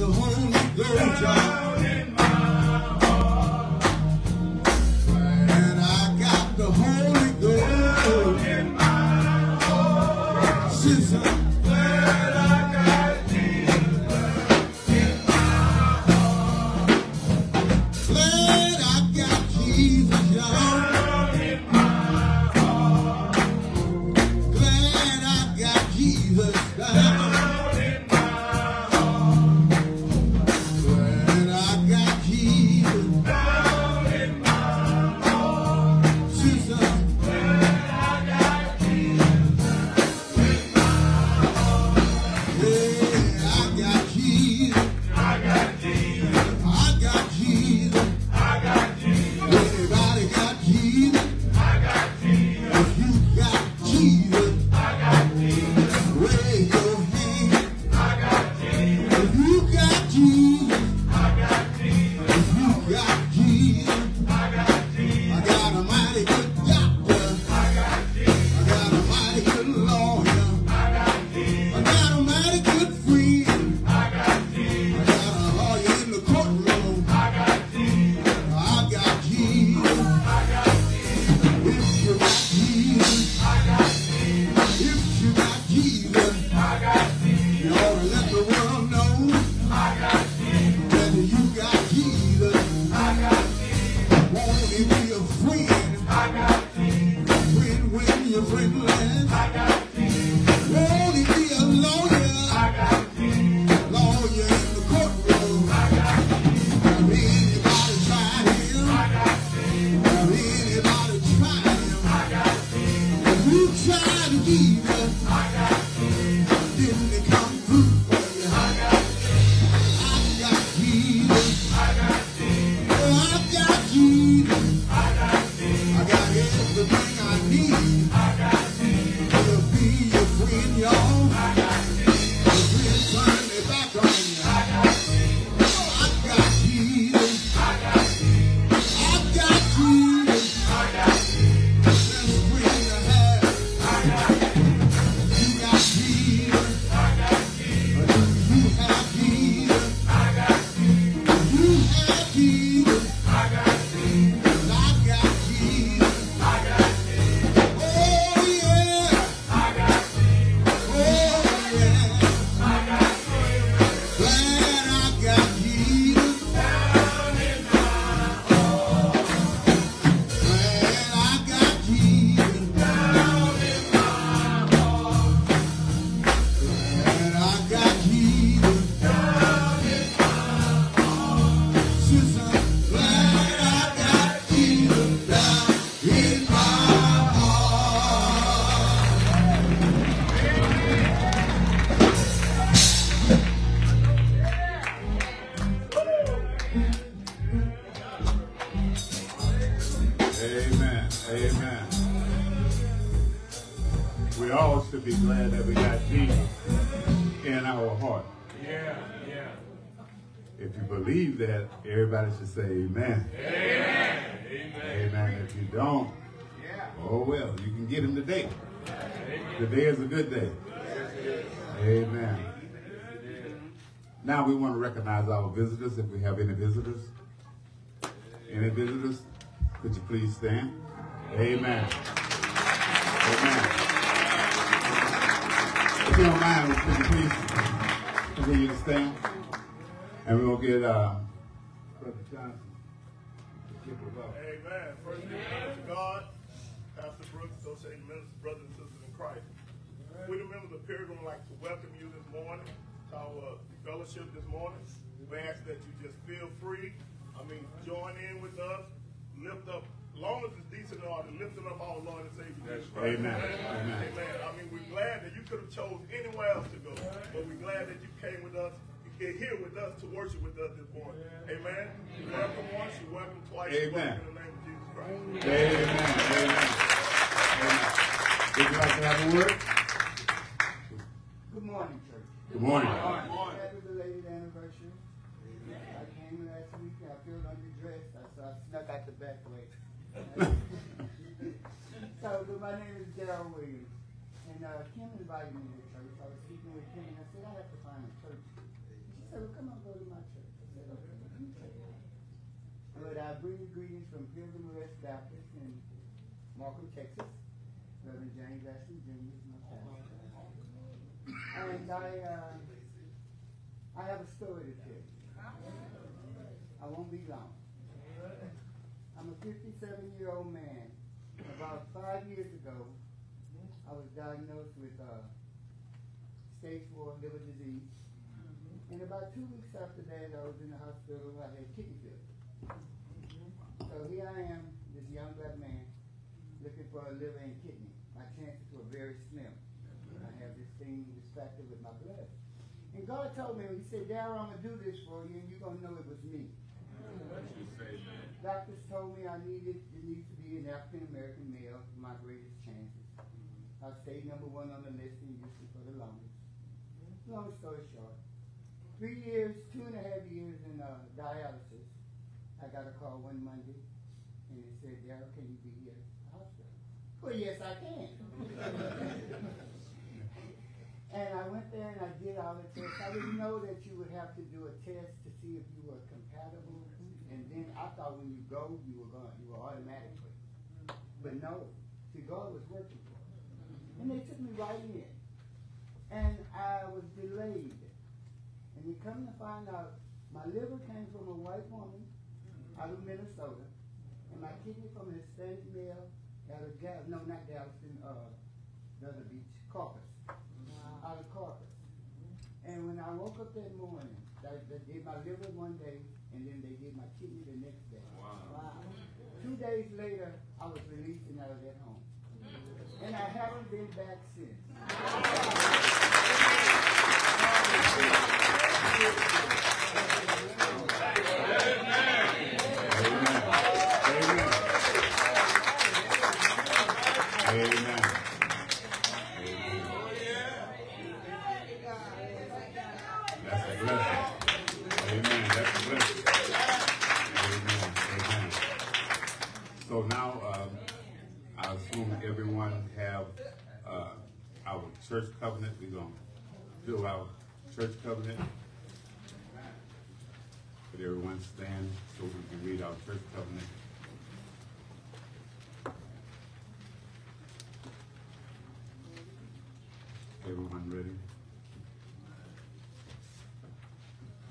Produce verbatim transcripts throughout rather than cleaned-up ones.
the Holy Ghost down in my heart. When I got the Holy Ghost in my heart. Since I everybody should say amen. Amen. Amen. Amen. If you don't, yeah. Oh well, you can get him today. Amen. Today is a good day. Yes. Amen. Amen. Now we want to recognize our visitors. If we have any visitors, any visitors, could you please stand? Amen. Amen. Amen. If you don't mind, could you please continue to stand? And we will get. Uh, Brother Johnson. Amen. First of all, to God, Pastor Brooks, Associated Ministers, Brothers and Sisters in Christ. We, the members of Pilgrim, would like to welcome you this morning to our fellowship this morning. We ask that you just feel free. I mean, join in with us. Lift up, as long as it's decent in order, lifting up our Lord and Savior. That's right. Amen. Amen. Amen. Amen. I mean, we're glad that you could have chose anywhere else to go, but we're glad that you came with us. Get here with us to worship with us this morning. Amen. You welcome once, you welcome twice. Amen. In the name of Jesus Christ. Amen. Amen. Amen. Would you like to have a word? Good morning, church. Good morning. Good morning. Good morning. Happy belated anniversary. Amen. I came last week and I felt underdressed, so I snuck out the back way. So, but my name is Gerald Williams, and uh, Kim invited me to church. I was speaking with Kim, and I said I have to find a church. So come on, go bring you greetings from Pilgrim Missionary Baptist in Markham, Texas. Reverend James Ashton Junior is my pastor. And I, uh, I have a story to tell you. I won't be long. I'm a fifty-seven-year-old man. About five years ago, I was diagnosed with uh, stage four liver disease. And about two weeks after that, I was in the hospital. I had kidney failure. So here I am, this young black man, looking for a liver and kidney. My chances were very slim. I have this thing, this factor with my blood. And God told me, he said, "Darryl, I'm going to do this for you, and you're going to know it was me." What you say, man? Doctors told me I needed, it needs to be an African-American male for my greatest chances. Mm-hmm. I stayed number one on the list in Houston for the longest. Mm-hmm. Long story short, three years, two and a half years in uh, dialysis, I got a call one Monday, and it said, "Darryl, can you be here at the hospital?" Well, yes, I can. And I went there and I did all the tests. I didn't know that you would have to do a test to see if you were compatible. And then I thought when you go, you were going, you were automatically. But no, see, God was working for me. And they took me right in. And I was delayed. And you come to find out, my liver came from a white woman out of Minnesota. And my kidney from a Hispanic male out of Gal, no, not Galveston, uh, another beach, Corpus. Out of Corpus. And when I woke up that morning, they, they did my liver one day, and then they did my kidney the next day. Wow. Wow. Two days later, I was released and I was at home. And I haven't been back since. Amen. Amen. Amen. Church covenant, we're going to do our church covenant. Could everyone stand so we can read our church covenant? Everyone ready?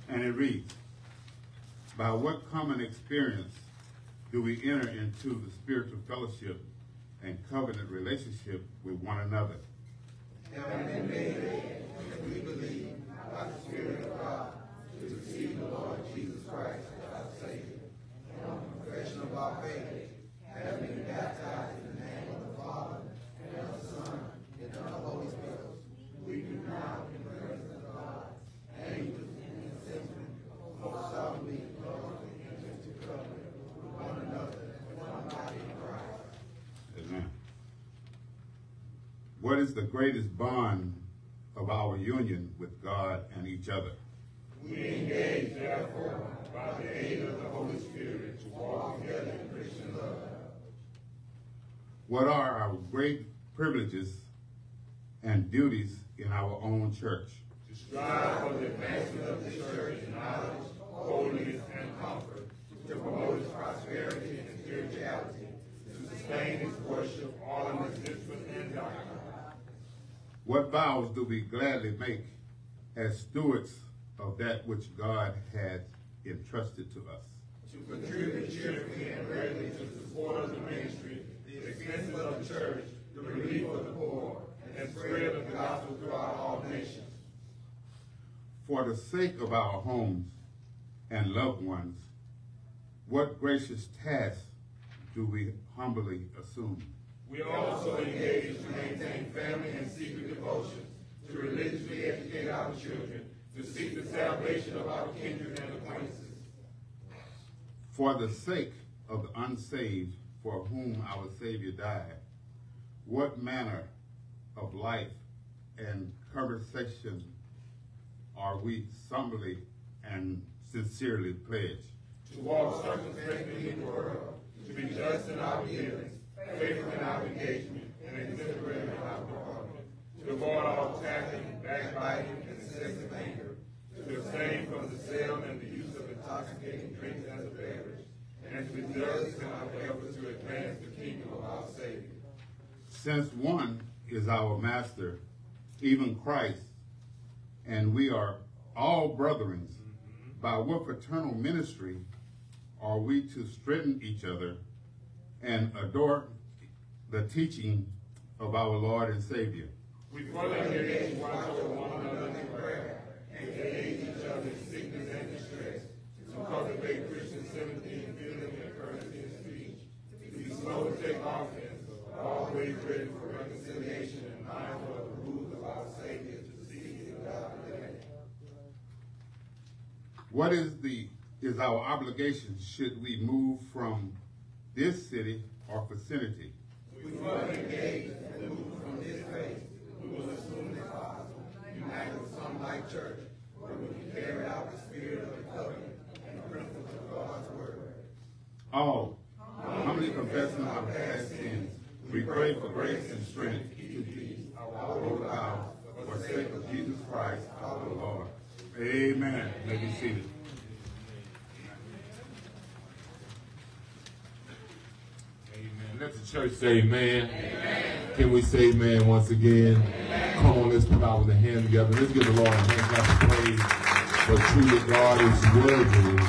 And it reads, "By what common experience do we enter into the spiritual fellowship and covenant relationship with one another? Having been made dead, as we believe, by the Spirit of God, to receive the Lord Jesus Christ as our Savior, and on the confession of our faith, having been baptized in the name of the Father, and of the Son, and of the Holy Spirit, we do now, in the presence of God, angels and intercession, most solemnly implore the entrance to covenant with one another and one body in Christ." Amen. What is the greatest bond of our union with God and each other? We engage, therefore, by the aid of the Holy Spirit, to walk together in Christian love. What are our great privileges and duties in our own church? To strive for the advancement of the church in knowledge, holiness, and comfort, to promote its prosperity and spirituality, to sustain its worship, all in its discipline and doctrine. What vows do we gladly make as stewards of that which God has entrusted to us? To contribute cheerfully and readily to the support of the ministry, the expenses of the church, the relief of the poor, and the spread of the gospel throughout all nations. For the sake of our homes and loved ones, what gracious task do we humbly assume? We also engage to maintain family and secret devotion, to religiously educate our children, to seek the salvation of our kindred and acquaintances. For the sake of the unsaved, for whom our Savior died, what manner of life and conversation are we solemnly and sincerely pledged? To walk circumspectly in the world, to be just in our dealings, faithful in our engagement, and exemplary in our department, to avoid all tackling, backbiting, and excessive anger, to abstain from the sale and the use of intoxicating drinks as a beverage, and to be Since one is our master, even Christ, and we are all brethren, mm-hmm. by what fraternal ministry are we to strengthen each other and adore the teaching of our Lord and Savior? We daily watch over one another in prayer and to aid each other in sickness and distress, to cultivate Christian sympathy and feeling and courtesy in speech, to be slow to take offense, always ready for reconciliation and mindful of the rules of our Savior to see the God today. What is the is our obligation should we move from this city or vicinity? We must engage and move from this place. We will assume this possible, united with some like church, where we can carry out the spirit of the covenant and the principles of God's word. All, humbly confessing our past sins, we pray for grace and strength to be our Lord God, for the sake of Jesus Christ, our Lord. Amen. May be seated. Let the church say amen. Amen. Can we say amen once again? Amen. Come on, let's put our hands together. Let's give the Lord a hand clap of praise. For truly God is worthy.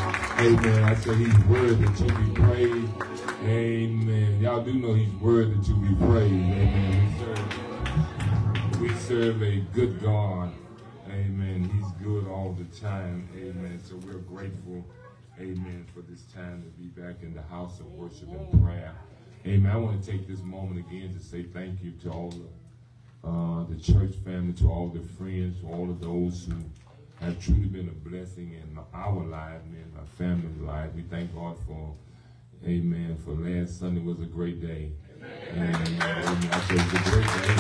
Amen. I say he's worthy to be praised. Amen. Y'all do know he's worthy to be praised. Amen. We serve, we serve a good God. Amen. He's good all the time. Amen. So we're grateful. Amen. For this time to be back in the house of worship and prayer. Amen. I want to take this moment again to say thank you to all the, uh, the church family, to all the friends, to all of those who have truly been a blessing in our life, man, my family's life. We thank God for, amen, for last Sunday was a great day. Amen. And uh, I said it was a great day.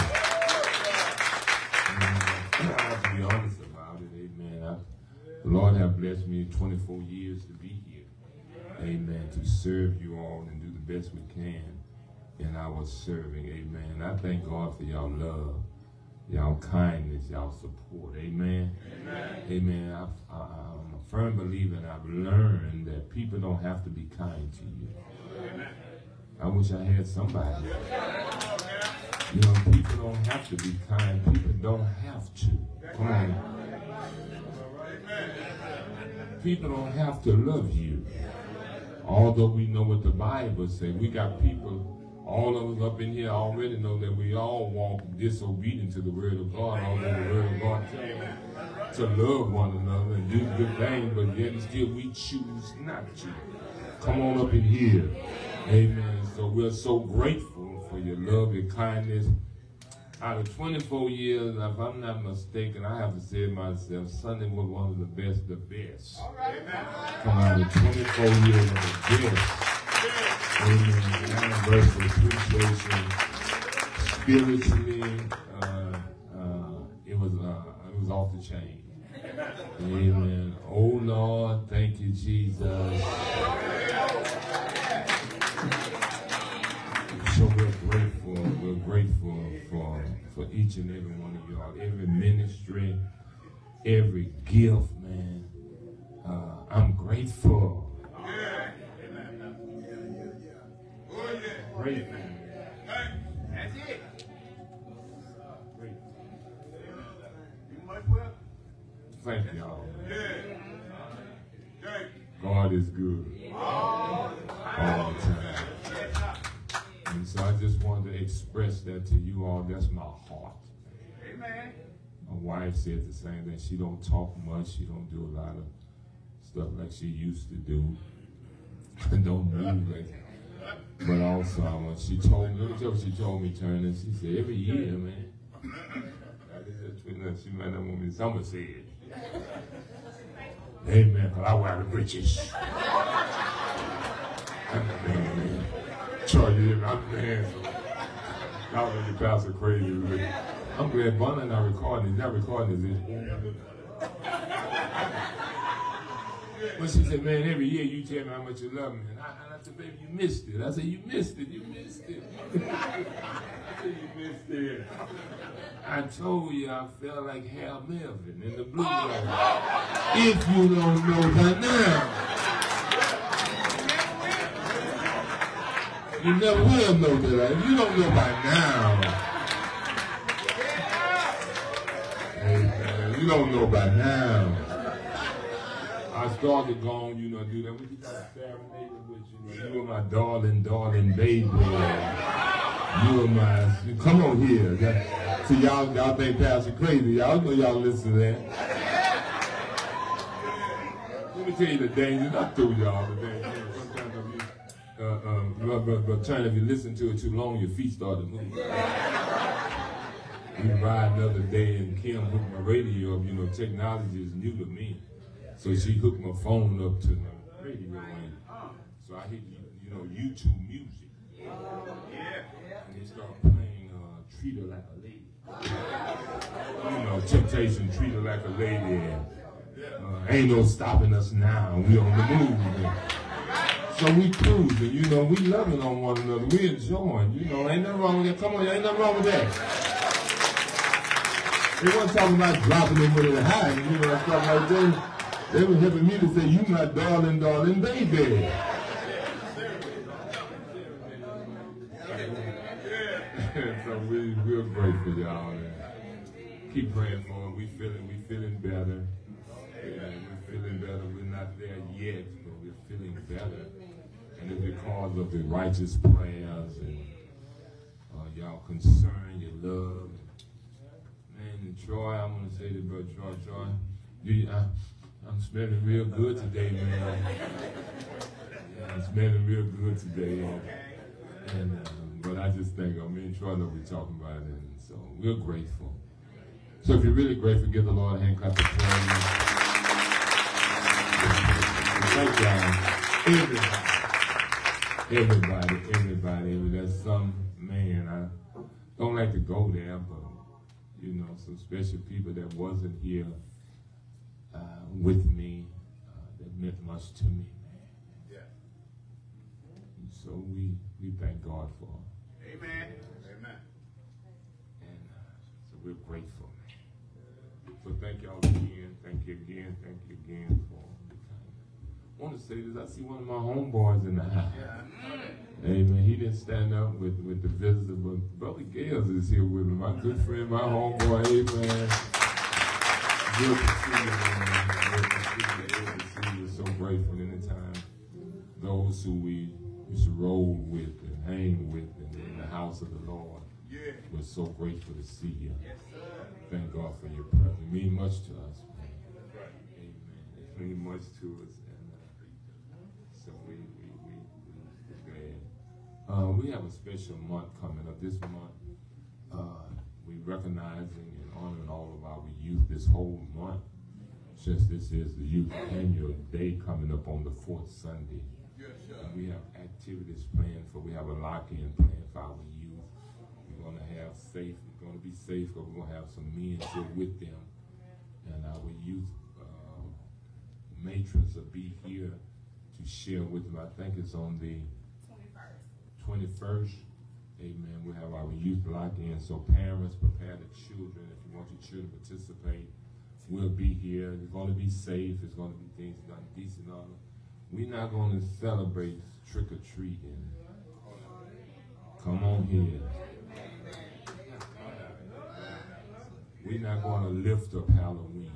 And I have to be honest about it. Amen. I, the Lord have blessed me twenty-four years to be here. Amen. To serve you all and do the best we can in our serving. Amen. I thank God for y'all love, y'all kindness, y'all support. Amen. Amen. Amen. I, I, I'm a firm believer, and I've learned that people don't have to be kind to you. Amen. I wish I had somebody. You know, people don't have to be kind. People don't have to. Come on. People don't have to love you. Although we know what the Bible says, we got people, all of us up in here already know that we all walk disobedient to the word of God, although the word of God tells us to love one another and do good things, but yet and still we choose not to. Come on up in here. Amen. So we're so grateful for your love, your kindness. Out of twenty-four years, if I'm not mistaken, I have to say it myself, Sunday was one of the best, the best. All right. Come out of twenty-four years of the best. Amen. Anniversary, appreciation, spiritually, uh, uh, it was uh, it was off the chain. Amen. Oh Lord, thank you, Jesus. So we're grateful. We're grateful for for each and every one of y'all, every ministry, every gift, man. Uh, I'm grateful. Yeah. Oh, yeah. Grateful. That's it. Grateful. You might well. Thank y'all. Yeah. God is good. All the time. And so I just wanted to express that to you all. That's my heart. Amen. My wife said the same thing. She don't talk much. She don't do a lot of stuff like she used to do. Don't move like that. But also, when she told me, she told me, Turner, she said, every year, man. She might not want me to say it. Say it. Amen. But I wear the breeches. Amen. I'm glad. Y'all really pass are crazy. I'm glad Bonner not recording. He's not recording, is it? But she said, man, every year you tell me how much you love me. And I, and I said, baby, you missed it. I said, you missed it. You missed it. I said, you missed it. I told you I felt like Hal Melvin in the Blue Line. If you don't know that now. You never will know that. If you don't know by now. Amen. You don't know by now. Our stars are gone, you know, do that. We just got serenaded with you. You are my darling, darling baby. You are my. Come on here. That, see, y'all, y'all think Pastor crazy. Y'all know y'all listen to that. Let me tell you the danger. I threw y'all today. Uh, um, but, but, but turn, if you listen to it too long, your feet start to move. We ride another day, and Kim hooked my radio up. You know, technology is new to me, so she hooked my phone up to my radio, and so I hit, you know, YouTube music. And they start playing uh, "Treat Her Like a Lady." You know, Temptation, "Treat Her Like a Lady." Uh, ain't no stopping us now. We on the move. Man. So we cruising, you know, we loving on one another, we enjoying, you know, ain't nothing wrong with that. Come on, ain't nothing wrong with that. They weren't talking about dropping them with a high, you know, and stuff like that. They were helping me to say, you my darling, darling baby. So we, we're grateful, y'all. Keep praying for them. We feeling, we feeling better. Yeah, we're feeling better. We're not there yet, but we're feeling better. And it's because of the righteous prayers and uh, y'all concern, your love. Man, Troy, I want to say to Brother Troy, Troy, you, I, I'm smelling real good today, man. Yeah, I'm smelling real good today. And, and uh, but I just think, I mean, Troy, know we're talking about it, and so we're grateful. So if you're really grateful, give the Lord a hand clap of praise. Thank y'all. Everybody, everybody, everybody, that's some man. I don't like to go there, but you know, some special people that wasn't here uh, with me uh, that meant much to me. Yeah. And so we we thank God for. Amen. Amen. And uh, so we're grateful. Man. So thank y'all again. Thank you again. Thank you again for. I want to say this, I see one of my homeboys in the house. Yeah. Amen. He didn't stand up with, with the visitor, but Brother Gales is here with me. My good friend, my homeboy, amen. Good to see you, man. Good to see you. Good to see you. So grateful anytime those who we used to roll with and hang with and in the house of the Lord. Yeah. We're so grateful to see you. Yes, sir. Thank God for your presence. It means much to us, man. Right. Amen. It means much to us. Uh, we have a special month coming up. This month, uh, we're recognizing and honoring all of our youth this whole month, since this is the Youth Annual Day coming up on the fourth Sunday. Yes, and we have activities planned for, we have a lock-in planned for our youth. We're going to have safe, we're going to be safe, but we're going to have some men here with them. And our youth uh, matrons will be here to share with them. I think it's on the twenty-first, amen, we have our youth lock-in, so parents, prepare the children. If you want your children to participate, we'll be here. It's going to be safe. It's going to be things done decent on. We're not going to celebrate trick-or-treating. Come on here. We're not going to lift up Halloween.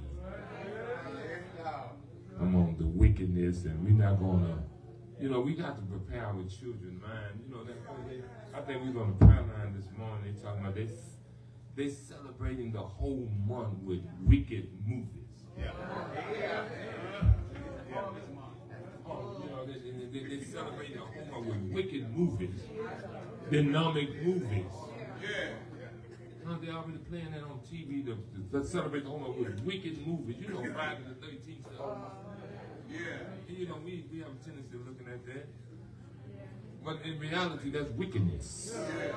Come on, the wickedness, and we're not going to. You know, we got to prepare our children's mind. You know, they, I think we was on the prayer line this morning. They talking about they they celebrating the whole month with wicked movies. Yeah. Yeah. Yeah. Oh, you know, they, they, they celebrate the whole month with wicked movies, dynamic movies. Yeah. No, they already playing that on T V to, to, to celebrate the whole month with wicked movies. You know, Friday the thirteenth. Yeah. You know, we, we have a tendency of looking at that. But in reality, that's wickedness. Yeah.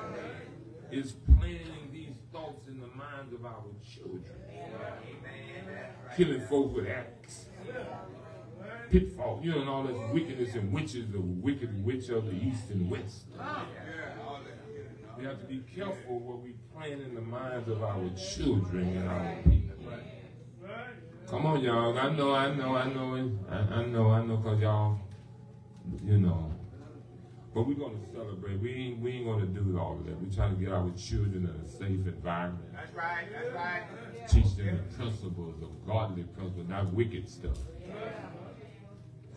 It's planting these thoughts in the minds of our children. Yeah. Killing folks with axes. Yeah. Pitfall, you know, and all that wickedness and witches, the wicked witch of the east and west. Yeah. We have to be careful what we plant in the minds of our children and our people. Come on, y'all. I know, I know, I know, I, I know, I know, because y'all, you know, But we're going to celebrate. We ain't, we ain't going to do all of that. We're trying to get our children in a safe environment. That's right. That's right. Yeah. Teach them the principles of godly principles, not wicked stuff. Yeah.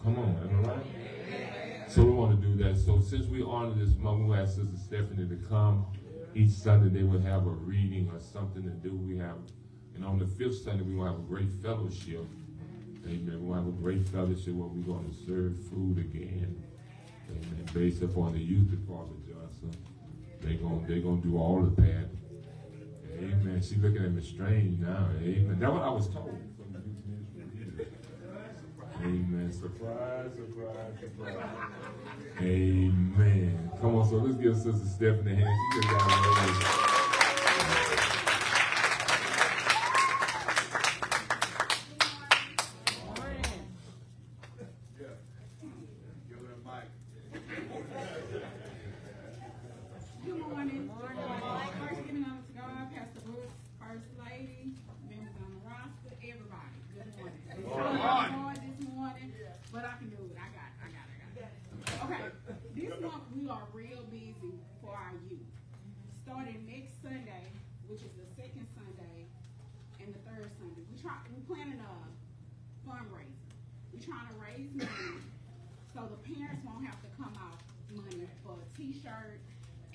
Come on. Am I right? Yeah. So we want to do that. So since we honor this month, we'll ask Sister Stephanie to come. Each Sunday they will have a reading or something to do. We have, and on the fifth Sunday we will have a great fellowship. Amen. We'll have a great fellowship where we're going to serve food again. Amen. Based upon the youth department, Johnson. They're going they gonna do all of that. Amen. She's looking at me strange now. Amen. That's what I was told. Amen. Surprise, surprise, surprise. Amen. Come on, so let's give Sister Stephanie a hand. She just got a hand. Yeah. Give her a mic. Good morning. Good morning. First giving honor to God, Pastor Brooks, First Lady, members on the roster, everybody. Good morning. Good morning. Good morning. But I can do it. I got it. I got it. I got it. Okay. This month we are real busy for our youth. Starting next Sunday, which is the second Sunday and the third Sunday, we try we're planning a fundraiser. We're trying to raise money so the parents won't have to come out money for a t-shirt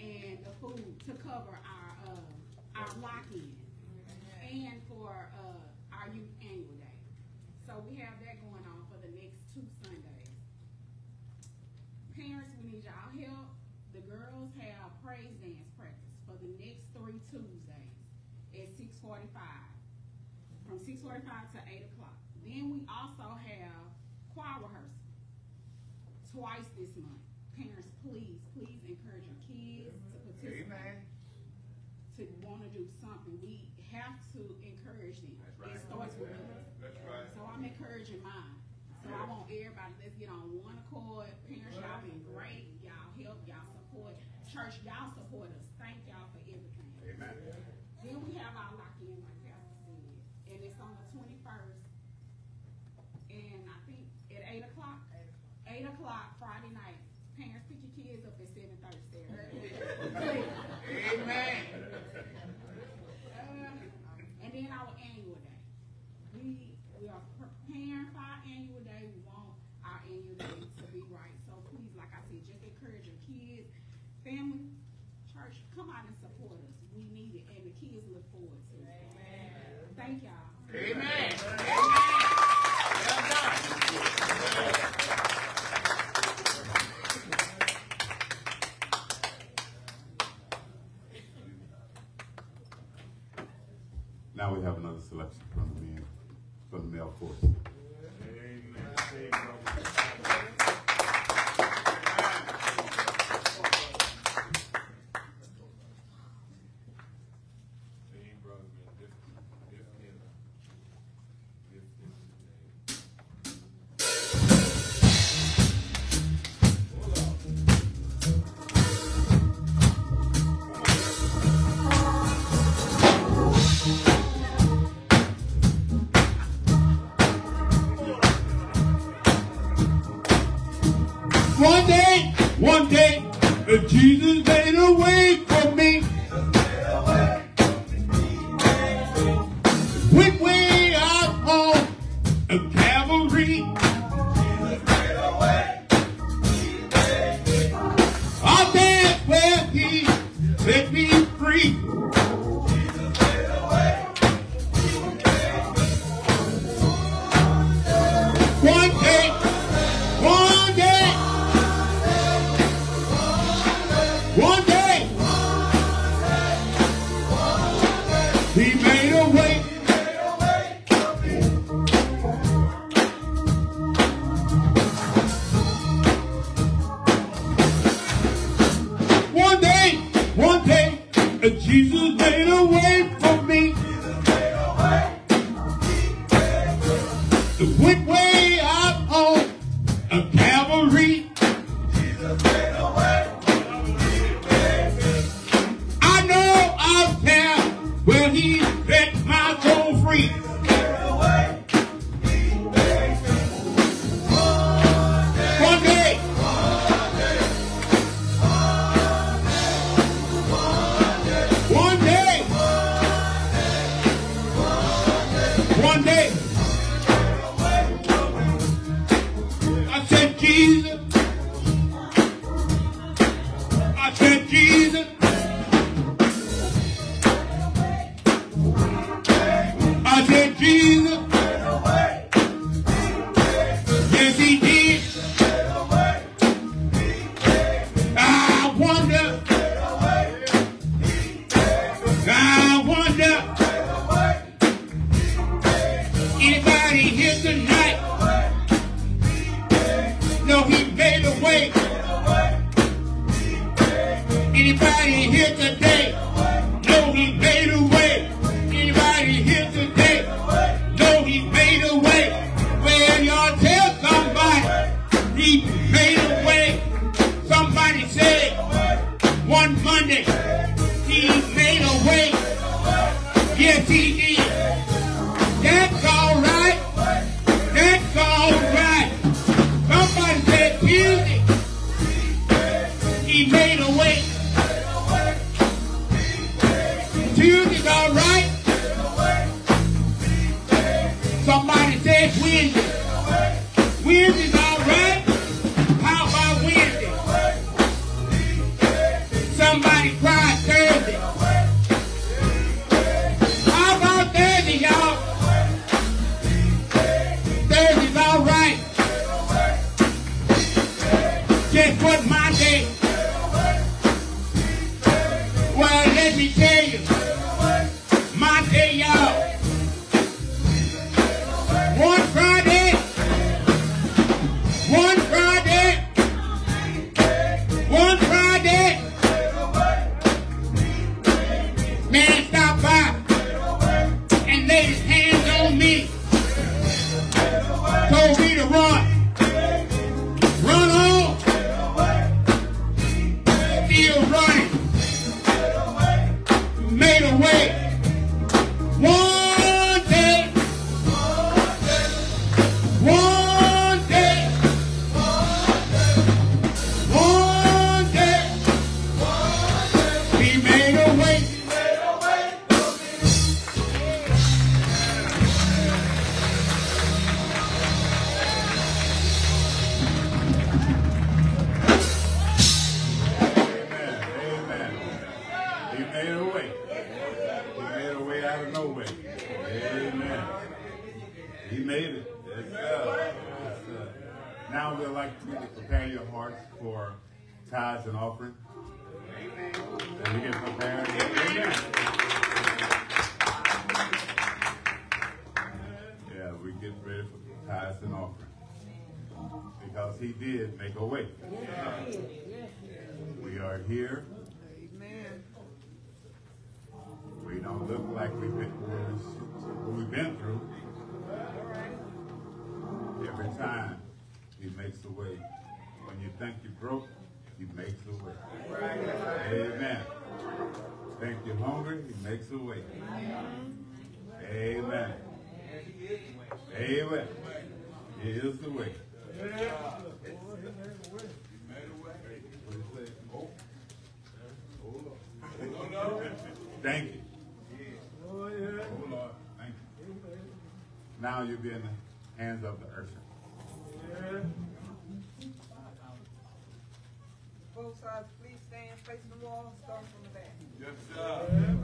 and the food to cover our uh, our lock-in and for uh, our youth annual day. So we have that going on. Two Sundays. Parents, we need y'all help. The girls have praise dance practice for the next three Tuesdays at six forty-five. From six forty-five to eight o'clock. Then we also have choir rehearsal twice this month. Parents, please, please encourage your kids to participate. Amen. To want to do something. We have to encourage them. That's right. It starts with us. That's right. So I'm encouraging mine. So I want everybody, let's get on one accord. Parents, y'all been great. Y'all help, y'all support. Church, y'all support us. Thank y'all for everything. Amen. Then we have our lock-in, like Pastor said. And it's on the twenty-first. And I think at eight o'clock? eight o'clock Friday night. Parents, pick your kids up at seven thirty, Sarah. Amen. Uh, and then our annual day. We... We are preparing for our annual day. We want our annual day to be right. So please, like I said, just encourage your kids, family, church, come out and support us. We need it, and the kids look forward to it. Amen. Thank y'all. Amen. Amen. Amen. Now we have another selection from the men. From the male course. Jesus made a way for me. Went way out on a Calvary. Out there where he set me free. One day, one day. Jesus made a way for me. Jesus made a way. He made a way. Went way out on a Calvary. Jesus made a way. I know out there where he set my soul free. Jesus made a way. He made me. One day. One day. One day. one Monday, he made a way. Yes, he did. That's all right. That's all right. Somebody said, music. He made a way. Tuesday's all right. Somebody said Wednesday. Wednesday's all right. How about Wednesday? Somebody cried Thursday. How about Thursday, y'all? Thursday's all right. Guess what my day? Well, let me tell you. My day, y'all. One Friday, one Friday, one Friday, man stopped by and laid his hands on me, told me to run, run on, still running, made a way, one. For tithes and offering. Amen. And we can prepare. Amen. Yeah, we get ready for tithes and offering. Because he did make a way. Yes. We are here. Amen. We don't look like we've been through we've been through. Every time he makes a way. When you think you're broke, he makes a way. Amen. Think you're hungry, he makes a way. Amen. Amen. He is the way. He made a way. Hold on. Thank you. Oh Lord, thank you. Now you'll be in the hands of the usher. Both sides, please stand, face the wall, and start from the back. Yes, sir.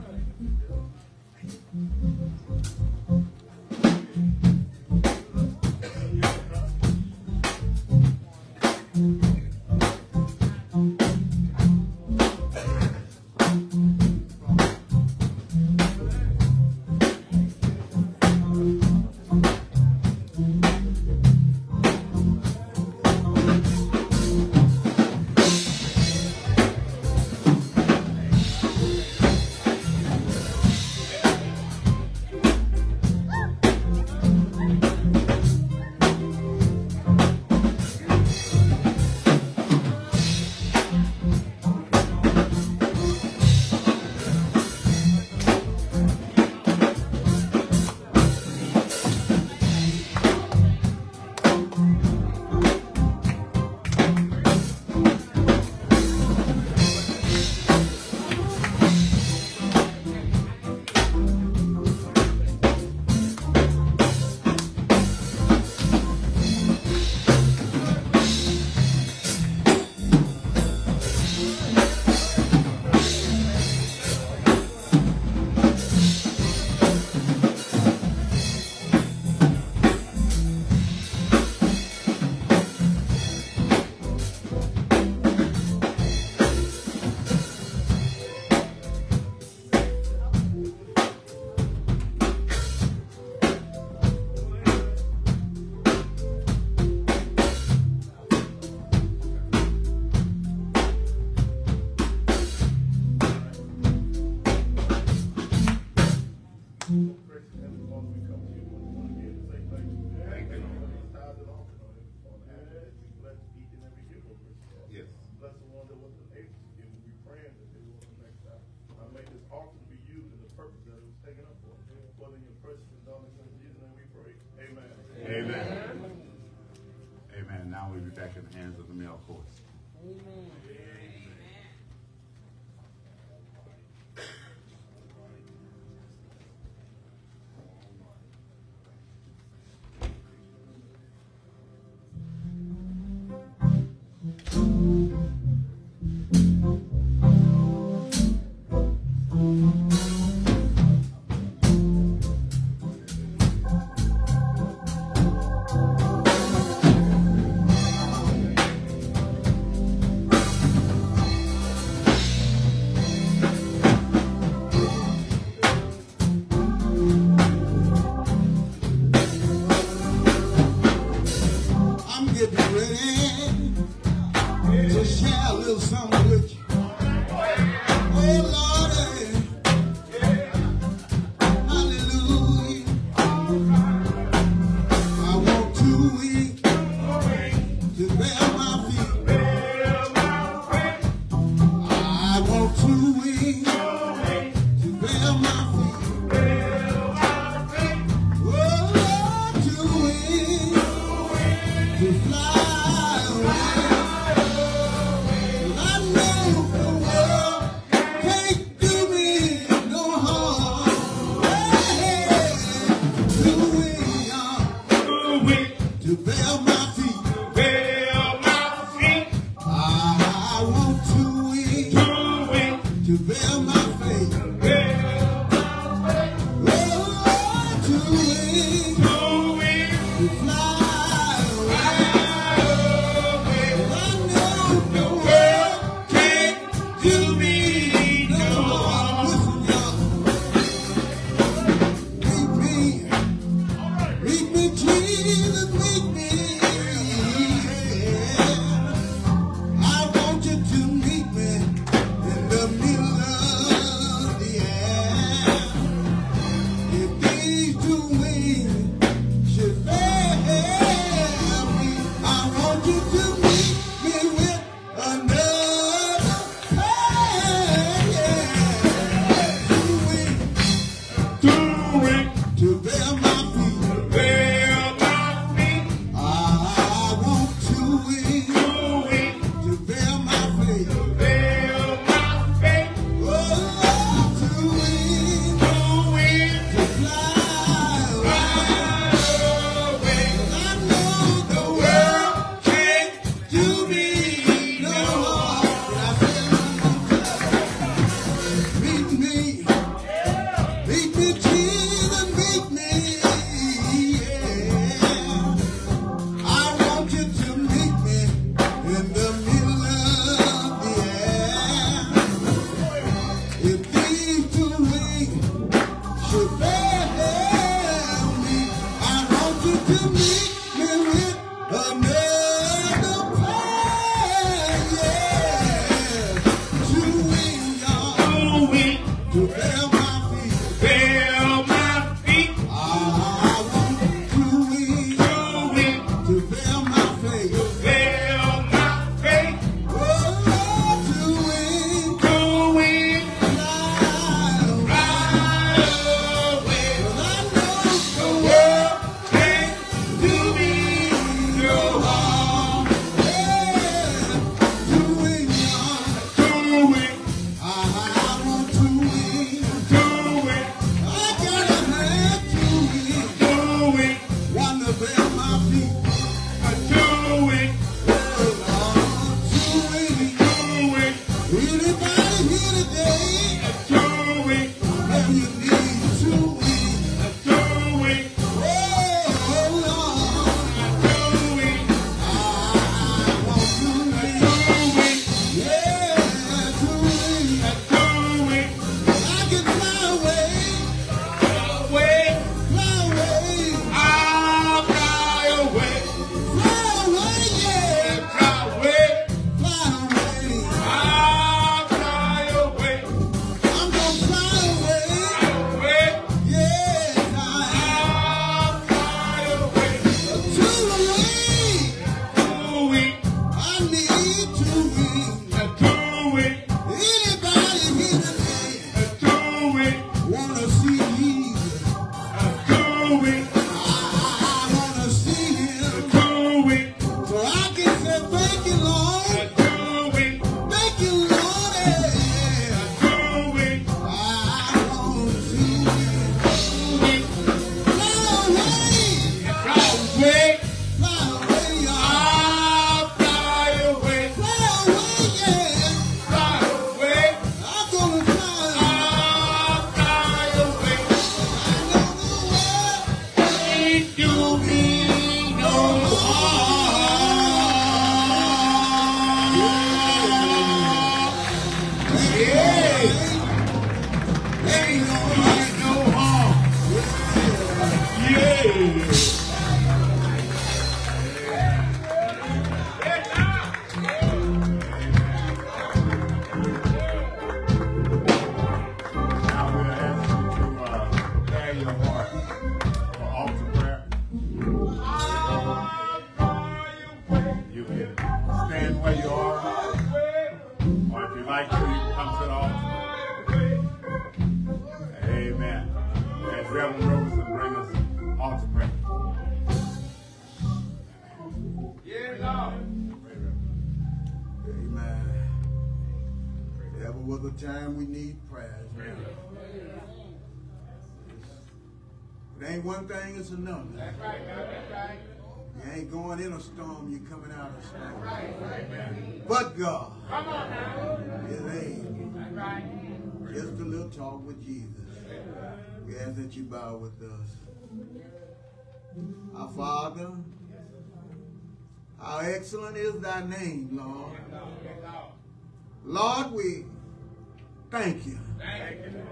now we'll be back in the hands of the male court. Amen. To bear my feet, to bear my feet. I No other time we need prayer. Amen. It ain't one thing, it's another. That's right, that's right. You ain't going in a storm, you're coming out of a storm. That's right, that's right. But God, come on now. It ain't. That's right. Just a little talk with Jesus. We ask that you bow with us. Our Father, how excellent is thy name, Lord. Lord, we thank you. Thank you.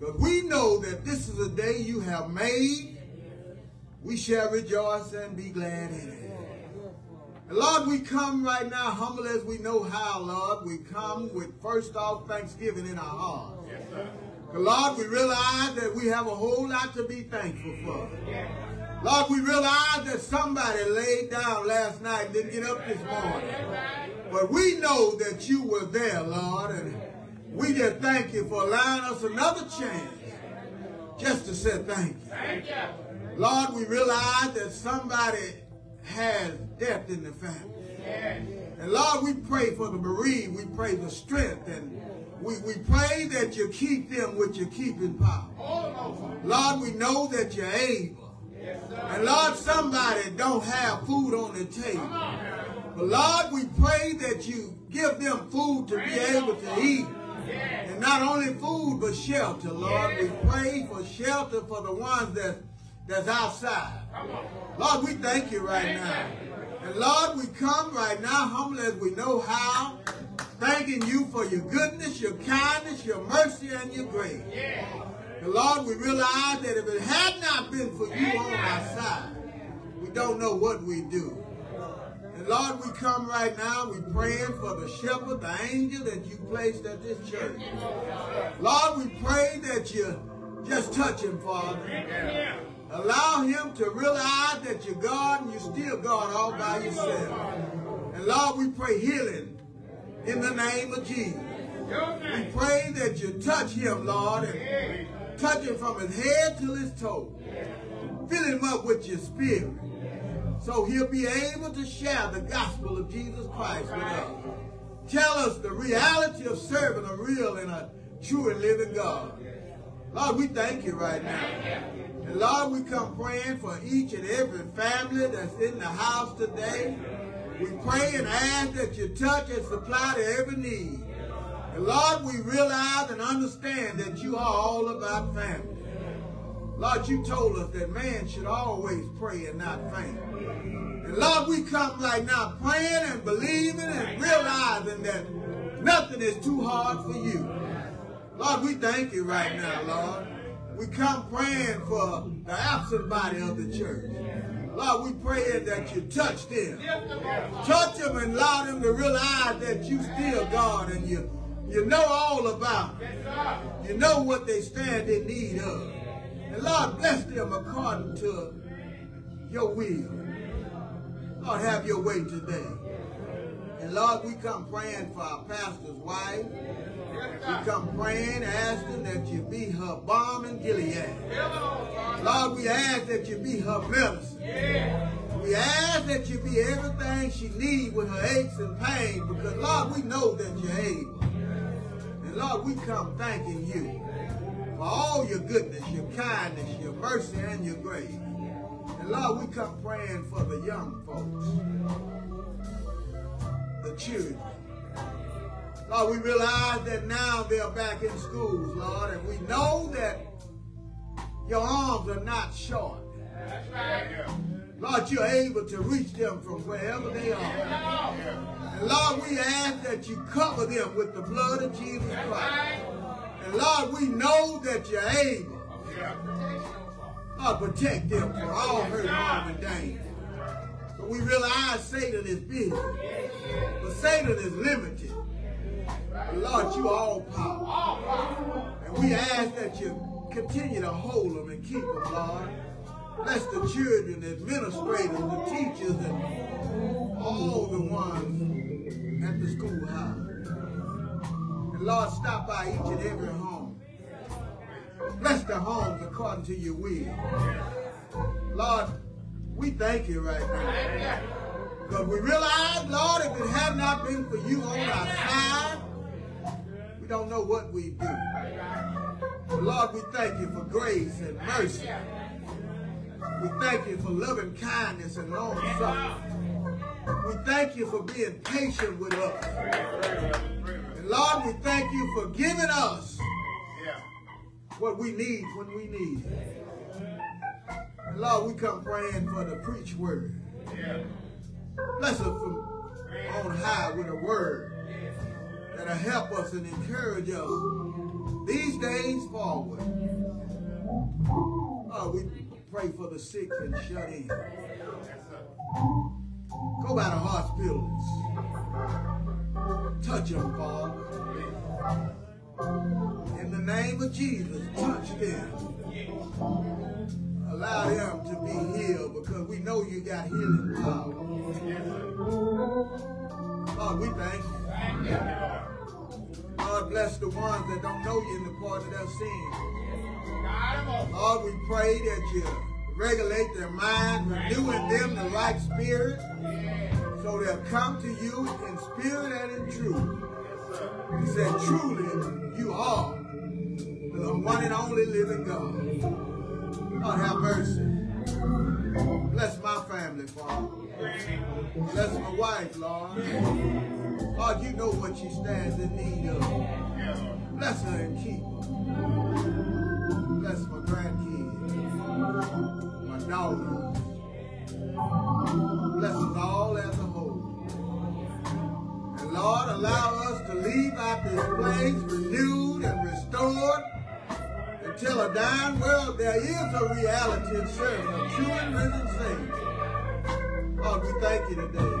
Because we know that this is a day you have made. We shall rejoice and be glad in it. And Lord, we come right now humble as we know how, Lord. We come with first off thanksgiving in our hearts. Yes, sir. Lord, we realize that we have a whole lot to be thankful for. Yes. Lord, we realize that somebody laid down last night and didn't get up this morning. But we know that you were there, Lord, and we just thank you for allowing us another chance just to say thank you. Thank you. Lord, we realize that somebody has death in the family. Yes. And Lord, we pray for the bereaved. We pray for strength. And we, we pray that you keep them with your keeping power. Lord, we know that you're able. Yes, sir. And Lord, somebody don't have food on the table. But Lord, we pray that you give them food to be able to eat. Yes. And not only food, but shelter, Lord. Yes. We pray for shelter for the ones that, that's outside. Lord, we thank you right now. And Lord, we come right now, humble as we know how, thanking you for your goodness, your kindness, your mercy, and your grace. Yes. And Lord, we realize that if it had not been for you on our side, we don't know what we do. And Lord, we come right now, we praying for the shepherd, the angel that you placed at this church. Lord, we pray that you just touch him, Father. Allow him to realize that you're God and you're still God all by yourself. And Lord, we pray healing in the name of Jesus. We pray that you touch him, Lord, and touch him from his head till his toe. Fill him up with your spirit, so he'll be able to share the gospel of Jesus Christ with us. Tell us the reality of serving a real and a true and living God. Lord, we thank you right now. And Lord, we come praying for each and every family that's in the house today. We pray and ask that you touch and supply to every need. And Lord, we realize and understand that you are all about family. Lord, you told us that man should always pray and not faint. And Lord, we come right now praying and believing and realizing that nothing is too hard for you. Lord, we thank you right now, Lord. We come praying for the absent body of the church. Lord, we pray that you touch them. Touch them and allow them to realize that you still God and you, you know all about them. You know what they stand in need of. And Lord, bless them according to your will. Lord, have your way today. And Lord, we come praying for our pastor's wife. We come praying, asking that you be her balm in Gilead. Lord, we ask that you be her medicine. We ask that you be everything she needs with her aches and pains, because Lord, we know that you're able. And Lord, we come thanking you for all your goodness, your kindness, your mercy, and your grace. And Lord, we come praying for the young folks, the children. Lord, we realize that now they're back in schools, Lord, and we know that your arms are not short. That's right. Lord, you're able to reach them from wherever they are. And Lord, we ask that you cover them with the blood of Jesus Christ. And Lord, we know that you're able. Lord, protect them from all hurt, harm, and danger. But we realize Satan is busy. But Satan is limited. But Lord, you are all powerful. And we ask that you continue to hold them and keep them, Lord. Bless the children, the administrators, the teachers, and all the ones at the schoolhouse. And Lord, stop by each and every home. Bless the homes according to your will. Lord, we thank you right now. Because we realize, Lord, if it had not been for you on our side, We don't know what we do. But Lord, we thank you for grace and mercy. We thank you for loving kindness and long suffering. We thank you for being patient with us. And Lord, we thank you for giving us what we need when we need it. And Lord, we come praying for the preach word. Bless us from on high with a word that'll help us and encourage us these days forward. Oh, we pray for the sick and shut in. Go by the hospitals. Touch them, Father. In the name of Jesus, touch them. Allow them to be healed because we know you got healing power. Lord, we thank you. Lord, bless the ones that don't know you in the part of their sin. Lord, we pray that you regulate their mind, renew in them the right spirit, so they'll come to you in spirit and in truth. He said, truly, you are the one and only living God. Lord, have mercy. Bless my family, Father. Bless my wife, Lord. Lord, you know what she stands in need of. Bless her and keep her. Bless my grandkids, my daughters. Bless us all as a whole. And Lord, allow us to leave out this place renewed and restored until a dying world there is a reality and serving a true and risen Savior. Lord, we thank you today.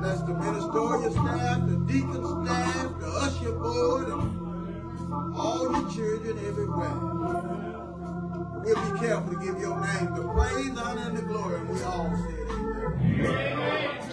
Bless the ministerial staff, the deacon staff, the usher board, and all the children everywhere. We'll be careful to give your name the praise, honor, and the glory. And we all say it. Amen. Amen.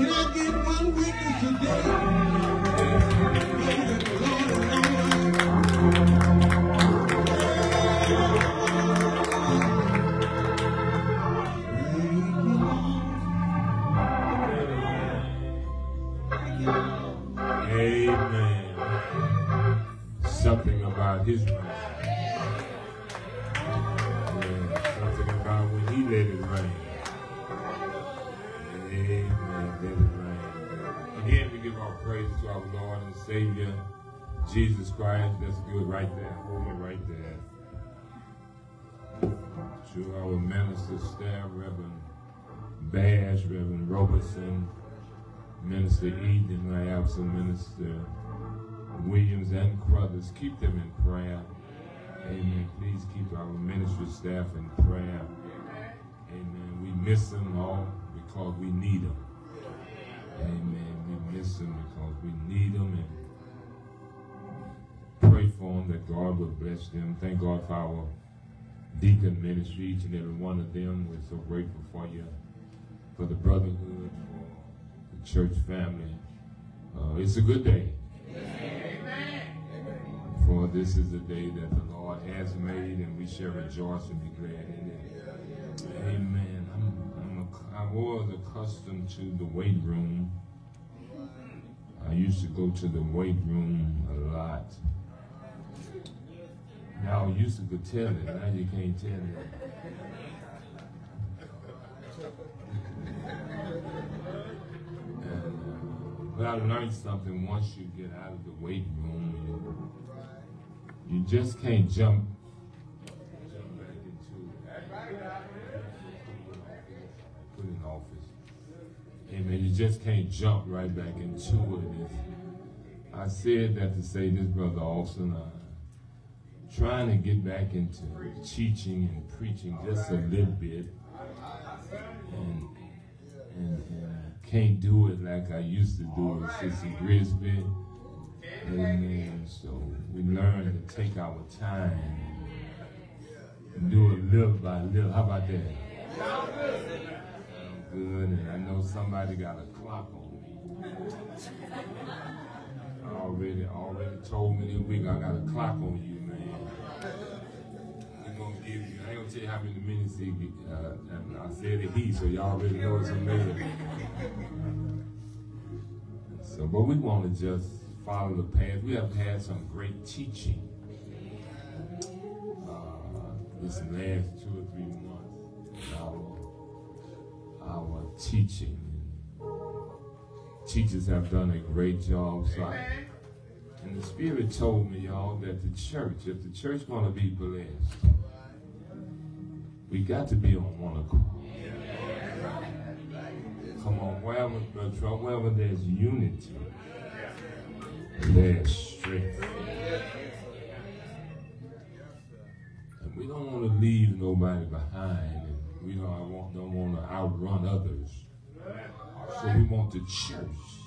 Can I get one witness today? Glory to the Lord alone. Amen. Something about his mercy. Yeah, something about when he let it rain. Praise to our Lord and Savior, Jesus Christ. That's good right there. Hold it right there. To our minister staff, Reverend Bash, Reverend Robinson, Minister Eden, my absent Minister Williams and Crothers. Keep them in prayer. Amen. Please keep our ministry staff in prayer. Amen. We miss them all because we need them. Amen. We miss them because we need them, and pray for them that God will bless them. Thank God for our deacon ministry, each and every one of them. We're so grateful for you, for the brotherhood, for the church family. Uh, it's a good day. Amen. For this is the day that the Lord has made, and we shall rejoice and be glad in it. Amen. I'm, I'm a, I was accustomed to the weight room. I used to go to the weight room a lot. Now I used to could tell it, now you can't tell it. And, uh, but I learned something once you get out of the weight room. You just can't jump, jump back into it. Put in office. Amen. You just can't jump right back into it. I said that to say this, Brother Austin, uh, trying to get back into teaching and preaching just a little bit, and, and, and can't do it like I used to do with Sissy Grisby. Amen. So we learn to take our time and do it little by little. How about that? Good, and I know somebody got a clock on me. Already, already told me this week I got a clock on you, man. I'm gonna give you. I ain't gonna tell you how many minutes he. Uh, I said it he, so y'all already know it's amazing. So, but we want to just follow the path. We have had some great teaching uh, this last two or three months. Our Our teaching. Teachers have done a great job. So I, and the Spirit told me, y'all, that the church, if the church going to be blessed, we got to be on one accord. Come on, wherever, wherever there's unity, there's strength. And we don't want to leave nobody behind. We don't want, don't want to outrun others. So we want the church,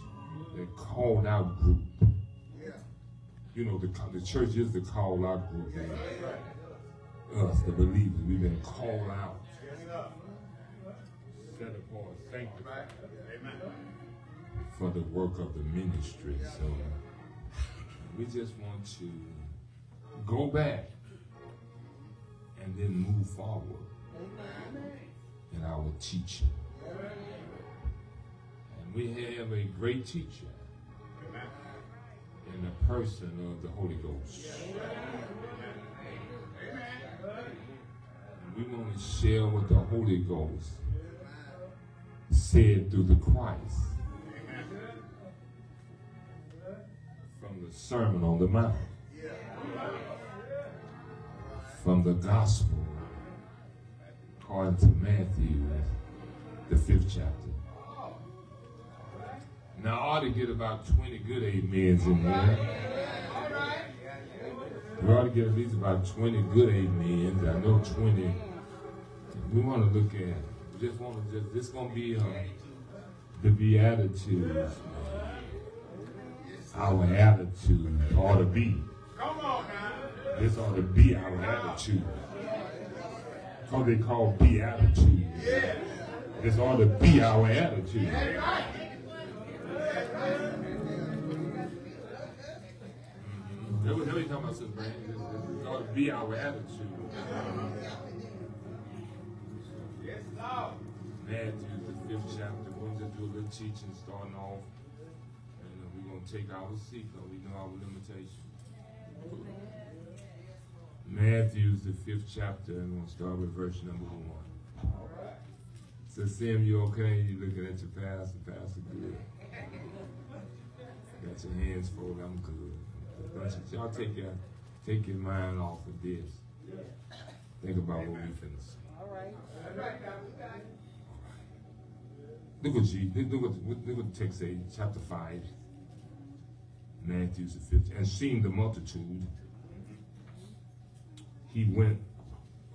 the called out group. You know, the, the church is the called out group. Us, the believers, we've been called out. Set apart, sanctified for the work of the ministry. So we just want to go back and then move forward in our teacher. And we have a great teacher in the person of the Holy Ghost. And we want to share what the Holy Ghost said through the Christ from the Sermon on the Mount, from the Gospel according to Matthew, the fifth chapter. Now, I ought to get about twenty good amens in here. We ought to get at least about twenty good amens. I know twenty. We want to look at. We just want to just. This is gonna be um, the Beatitudes. Our attitude ought to be. Come on now. This ought to be our attitude. What they call Beatitudes. This ought to be our attitude. That was really talking about Sister Brandon. It ought to be our attitude. Yes, Lord. Matthew, the fifth chapter. We're going to do a little teaching starting off. And we're going to take our seat because we know our limitations. Matthew, the fifth chapter. And we're going to start with verse number one. All right. So, Sam, you okay? You looking at your pastor? Pastor, good. Got your hands full. I'm good. Y'all take your take your mind off of this. Think about what we finish. All right. All right. Look at G. Look at look at text eight, chapter five, Matthew the fifth. And seeing the multitude, he went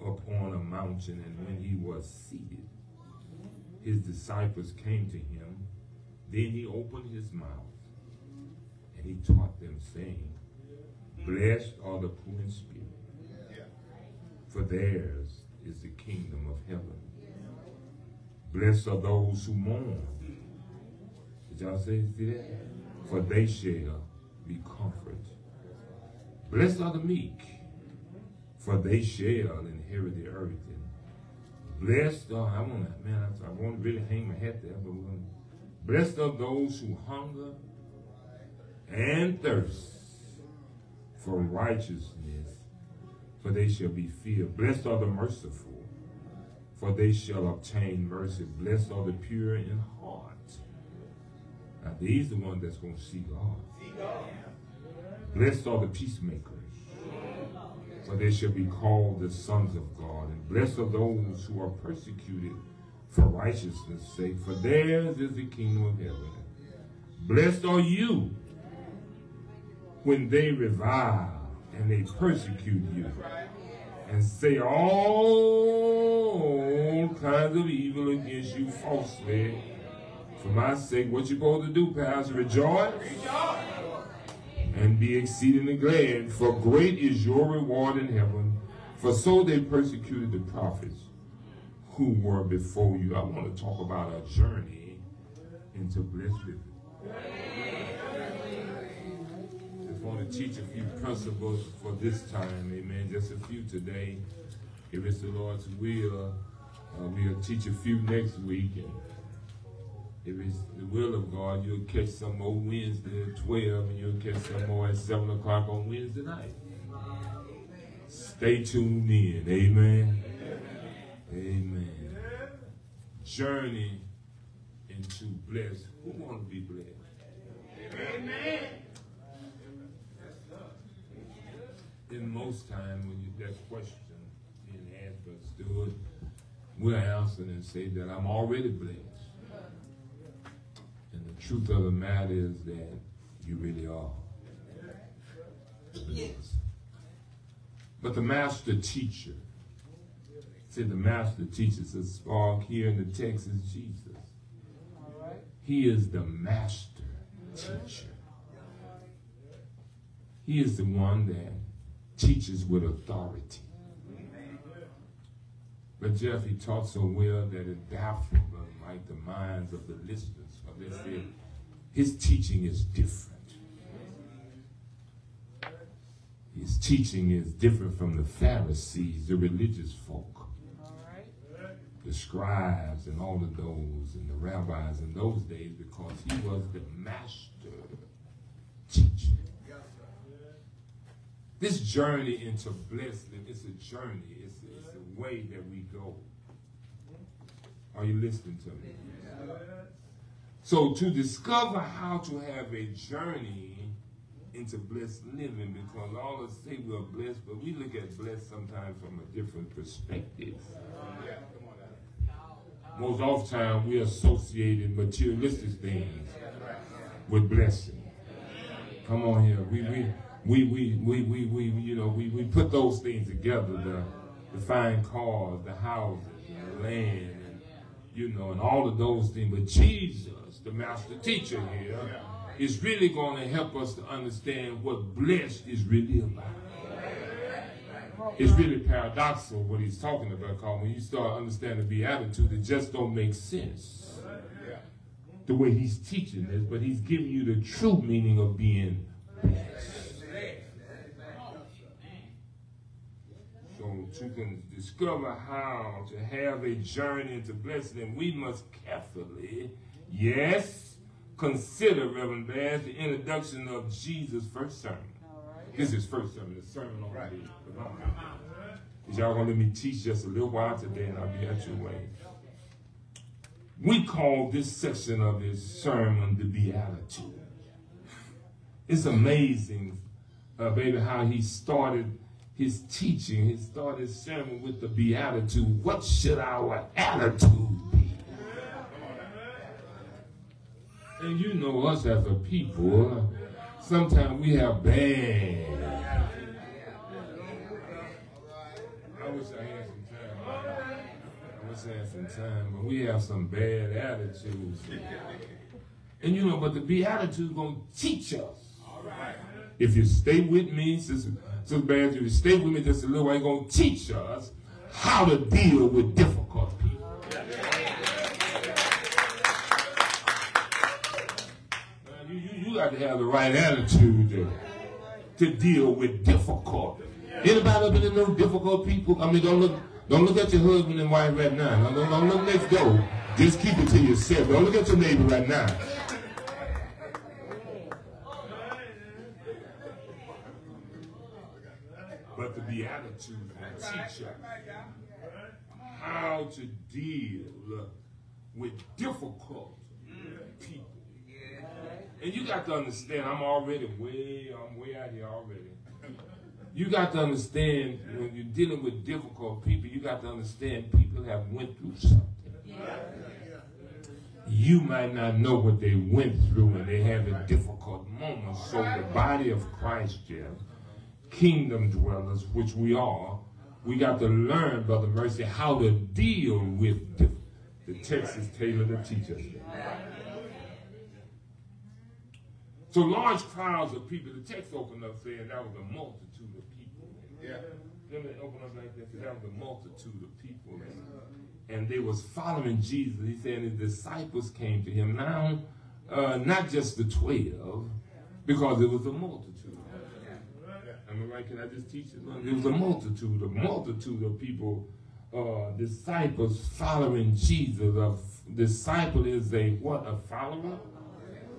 up on a mountain, and when he was seated, his disciples came to him. Then he opened his mouth, and he taught them, saying, Blessed are the poor in spirit, for theirs is the kingdom of heaven. Blessed are those who mourn. Did y'all say that? For they shall be comforted. Blessed are the meek, for they shall inherit the earth. Blessed are, I want to, man, I, I want to really hang my hat there, but we're going to, blessed are those who hunger and thirst for righteousness, for they shall be filled. Blessed are the merciful, for they shall obtain mercy. Blessed are the pure in heart. Now, these are the ones that's going to see God. Blessed are the peacemakers, for they shall be called the sons of God. And blessed are those who are persecuted for righteousness' sake, for theirs is the kingdom of heaven. Blessed are you when they revile and they persecute you, and say all kinds of evil against you falsely. For my sake, what you supposed to do, Pastor? Rejoice. Rejoice. And be exceedingly glad, for great is your reward in heaven. For so they persecuted the prophets who were before you. I want to talk about a journey into blessed living. Just want to teach a few principles for this time, amen. Just a few today. If it's the Lord's will, uh, we'll teach a few next week. And if it's the will of God, you'll catch some more Wednesday at twelve, and you'll catch some more at seven o'clock on Wednesday night. Stay tuned in. Amen. Amen. Amen. Amen. Journey into blessed. Who want to be blessed? Amen. In most time, when you, that question being asked by a steward, we'll answer and say that I'm already blessed. And the truth of the matter is that you really are. Yes. But the master teacher, said the master teacher, says spark here in the text is Jesus. He is the master teacher. He is the one that teaches with authority. But Jeff, he taught so well that it baffled like the minds of the listeners. For this year, his teaching is different. His teaching is different from the Pharisees, the religious folk, the scribes and all of those, and the rabbis in those days, because he was the master teacher. This journey into blessing, it's a journey, it's a, it's a way that we go. Are you listening to me? So to discover how to have a journey into blessed living, because all of us say we're blessed, but we look at blessed sometimes from a different perspective. Most oftentimes we associate materialistic things with blessing. Come on here, we we we we we we, we you know we we put those things together: the the fine cars, the houses, the land. You know, and all of those things. But Jesus, the master teacher here, is really going to help us to understand what blessed is really about. It's really paradoxical what he's talking about, because when you start understanding Beatitudes, it just don't make sense the way he's teaching this, but he's giving you the true meaning of being blessed. to con discover how to have a journey into blessing, then we must carefully, yes, consider, Reverend Bash, the introduction of Jesus' first sermon. Right. This is first sermon, the Sermon on right. the Mount. Y'all gonna let me teach just a little while today, and I'll be at your way. We call this section of his sermon the Beatitudes. It's amazing, uh, baby, how he started his teaching, he started his sermon with the Beatitude. What should our attitude be? And you know us as a people, sometimes we have bad. I wish I had some time. I wish I had some time, but we have some bad attitudes. And you know, but the Beatitude gonna teach us. If you stay with me, Sister Bash, if you stay with me just a little while, it's going to teach us how to deal with difficult people. Yeah. Now, you, you, you got to have the right attitude to, to deal with difficult. Anybody up in the room, difficult people? I mean, don't look, don't look at your husband and wife right now. Don't, don't look next door. Just keep it to yourself. Don't look at your neighbor right now. But the Beatitudes will teach us how to deal with difficult people. And you got to understand, I'm already way, I'm way out here already. You got to understand, when you're dealing with difficult people, you got to understand people have went through something. You might not know what they went through, and they had a difficult moment. So the body of Christ, yeah, kingdom dwellers, which we are, we got to learn, Brother Mercy, how to deal with the, the Texas Taylor that teaches us. So large crowds of people, the text opened up saying that was a multitude of people. Yeah. Then they opened up like that, that was a multitude of people. And, and they was following Jesus. He said his disciples came to him. Now, uh, not just the twelve, because it was a multitude. Am I right? Can I just teach it? It was a multitude, a multitude of people, uh, disciples following Jesus. A disciple is a what? A follower?